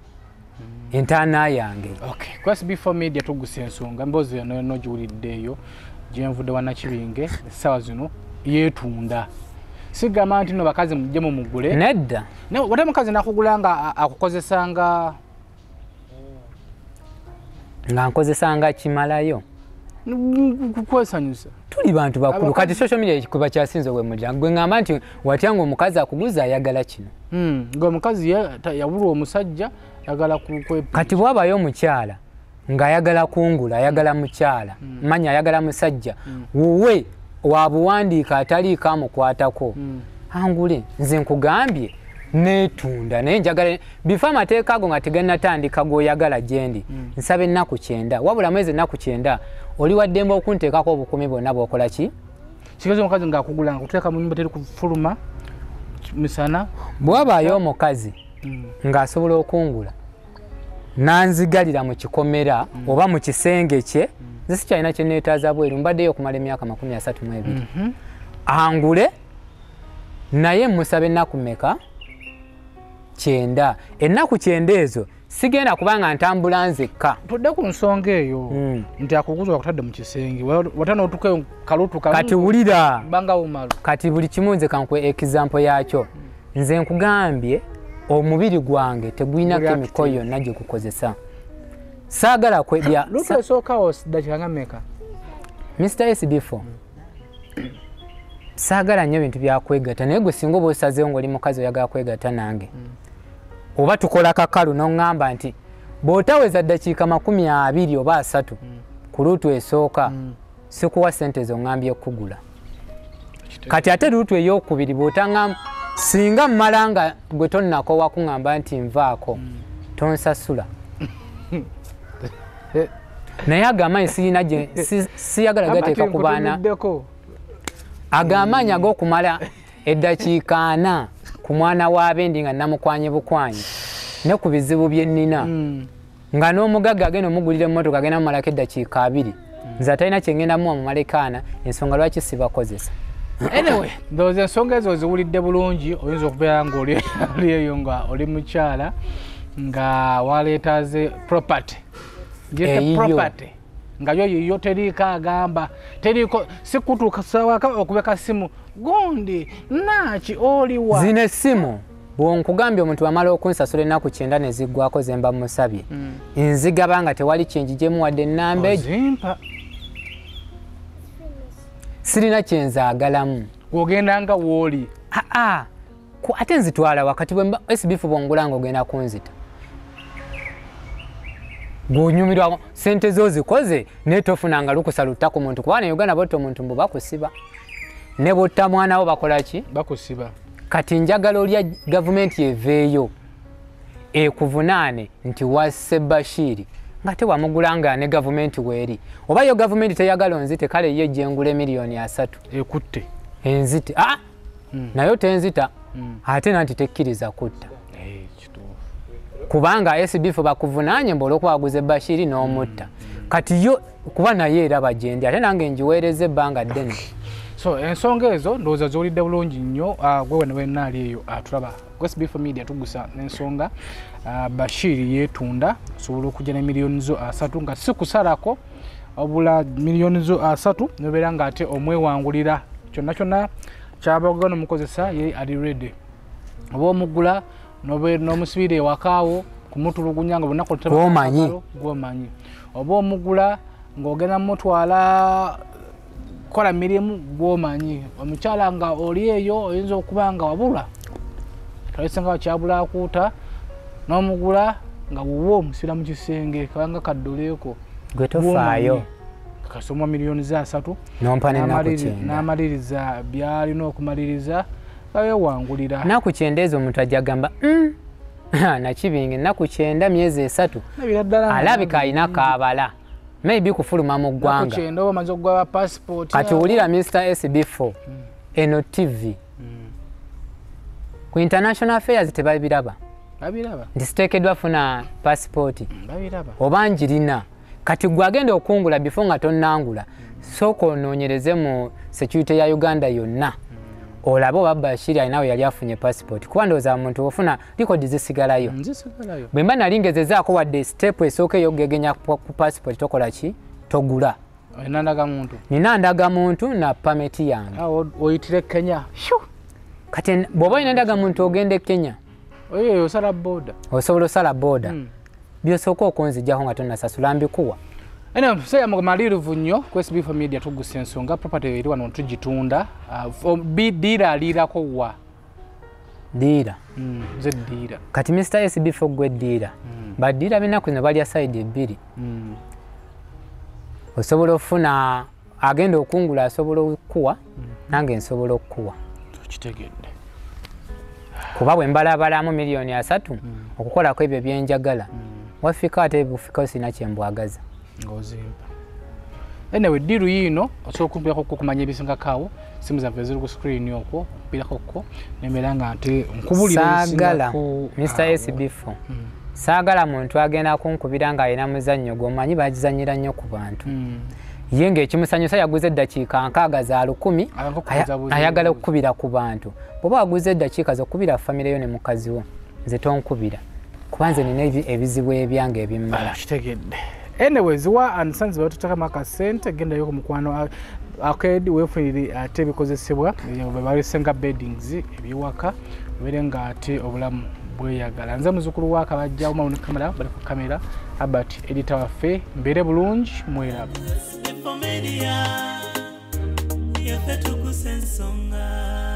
Entana yange. Okay, kwasi before media Tuggussa Enssonga mbozi n'ojuuliddeyo. Jenvude wa Nakibinge sawa zino yetunda sigama nti no bakazi mujje mu mugule nedda ne wata mukazi nakugulanga akukozesanga nankozesanga kimalayo kukwasanyusa tuli bantu bakulu kati social media kuba kyasinze we mujango gwe ngamba nti watyango omukazi akuguza ayagala kino gwe mukazi yabulwa omusajja yagala kukwepa kati bwabayo mukyala nga ayagala kungula ayagala mukyala manya ayagala musajja wowe wabuwandiika ataliika amukwatako angule nze nkugambye netunda naye njagala bifa amateeka ago nga tegannatandika gwoyagala gyendi nsaba ennaku 9 wabula mwezi ennaku 9 oli waddembe okunteekako obukumi bwonna bwokola ki kigezo omukazi nga akugula nga kuteeka mu nyumba teri kufuluma misana bwabaayo omukazi ng'asobola okungula nanzigalira mu kikomera oba mu kisenge kye zisi kyalina kye neetaaza bweru mbaddeyo okumala emyaka 32 angule naye musaba ennaku meka 9 ennaku 9 ezo Sigenda kubanga ntambula nzekka. Tudde ku nsonga eyo. Nti akukuzwa kutadde mu kisenge. Watano otuke kalutu kalutu. Kati wulira. Banga umalu. Kati buli kimunze kankwe example yakyo. Nze nkugambye omubiri gwange tegwina kemikoyo naje kukozesa. Sagala kwebya. Lupe soka os dakikanga meka. Mr. SB4. Sagala nnyo bintu bya kwegata naye gwe singo bosaze ngoli mukazi yaga kwegata nange. Oba tukola kakalu n'ongamba nti botaweza dakika 20 oba 3 ku lutu esooka sikuwa sente zo ngambye kugula. Kati ate lutu ey'okubiri botanga singa malanga gwe tonnako wakungamba nti nvaako tonsasula. Naye agamaanyi siyagala gateeka ku baana. Agamaanyi ag'okumala eddakiika 4 ku mwana w'abendi nga namukwanye bukwanye ne ku bizibu byennina. Nga n'omugagga agenda omugulira emmotoka agenda mumalako eddakiika 2. Nze atalina kye ngenda mu amumalekaana ensonga lwaki sibakozesa. Anyway, those ensonga ezo ziwulidde bulungi oyinza okubeera ng'oli eyo nga oli mukyala nga waleetaze property. Get property. Ngayo yoterika agamba teriko sikutuka sawa okubeka simu gondi nachi oliwa zine simu bwonkugambye omuntu amala okunsasula naku kyenda neziggwako zemba musabye nziga banga tewali kyenjijemu wadde nambe zimpa sirina kyenza agalamu ogenda nga woli ku atenzi twala wakati bwe SB4 bwongulango ogenda kunzita Gunyumirwa sente zo zikoze netofunanga lukusaluta ku muntu kubana Uganda boto muntu bakusiba ne botta mwana wo bakolaki bakusiba kati njagala olya government yeveeyo ekuvunane nti wasse Bashiri ngate wamugulanga ne government weri oba yo government teyagala onzite kale ye jengule milioni 3 ekutte enzite nayo tenzita ate nanti tekkiriza kutta kubanga SB4 bakuvunanye mbolo kwaguze Bashiri no mutta kati yo kubana yera bajendi ate nange njiwereze banga dene so ensonga ezo ndoza zoli bulungi nnyo gwe wenali eyo atraba SB4 media Tuggussa Enssonga Bashiri yetunda sobola okujana milioni zo 3 nga sikusalako obula milioni zo 3 nobera nga ate omwewangulira kyonna kyonna kyabagano mukozesa ye ali ready obo mugula nobe nomusibire wakawo kumutulugunya ngo bonako tebo gomanyi obo mugula ngogena mutwala kola mirimu gomanyi omuchala nga oliyeyo oyinzo kubanga wabula taisanga kyabula kuta nomugula nga uwo musira mu kisenge kanga kadoleko gwetofayo kasoma milioni za 3 nompane namaliriza byali nokumaliriza wangulira naku kyendezo omuntu ajagamba nakibinge naku kyenda myezi 3 alabika alina kaabala maybe kufuluma mu ggwanga kati wulira Mr. SB4 eno TV ku international affairs tebabiraba ndisiteekeddwa funa passipooti obanjirina kati gwe agenda okungula bifo nga tonnangula sooka onoonyereze mu security ya Uganda yonna olabo Bashiri ayinawe yali afunye passport kuba ndoza muntu ofuna record zisigalayo bwe mba nalingezezaako wadde step esooke yogegenya ku passport tokola ki togula ninandaga muntu na permit yange oyitire Kenya kati bwoba ninandaga muntu ogende Kenya osobola osala boda byosooka okunzijaho nga tonnasasula mbikuwa eno seya mumalirivu nnyo ku SB4 Media Tuggussa Enssonga property eri wano tugitunda bidira alirako wa dira zedira kati Mr. SB4 gwe dira badira bina kuno bali side 2 osobola ofuna agenda okungula asobola okuwa nange nsobola okuwa tukitegedde kuba bwe mbala abalamu milioni 3 okukola ko ebyo byenjagala wafika ate bufika sina kyembwagaza ngozimba enewe diru yino osokumbira ko kumanya ebisinga kawo simu za vezero ku screen yoko bila koko nemelanga ante nkubulira sagala Mr. SB4 sagala muntu agenda kunkubiranga ina muzanyo gomanyi bajizanyira nnyo ku bantu yenge ekimusanyusa yaguze eddakiika 6 za 10 ayagala okubira ku bantu boba aguze eddakiika zo kubira family yo ne mukaziwo nze tonkubira Kwanza nina ebizibu ebyange ebimmala. Kitegedde. Anyway, Ziwa and Sons batutaka maka sente genda yoko mukwano akedi wefuiri atebikozesebwa bali senga beddings ebiwaka berenga ate obulamu bweyagala. Nze muzukuru waka bajja uma mu kamera bali ku kamera Albert editor waffe mbere bulungi mwerabu. Tuggussa Enssonga.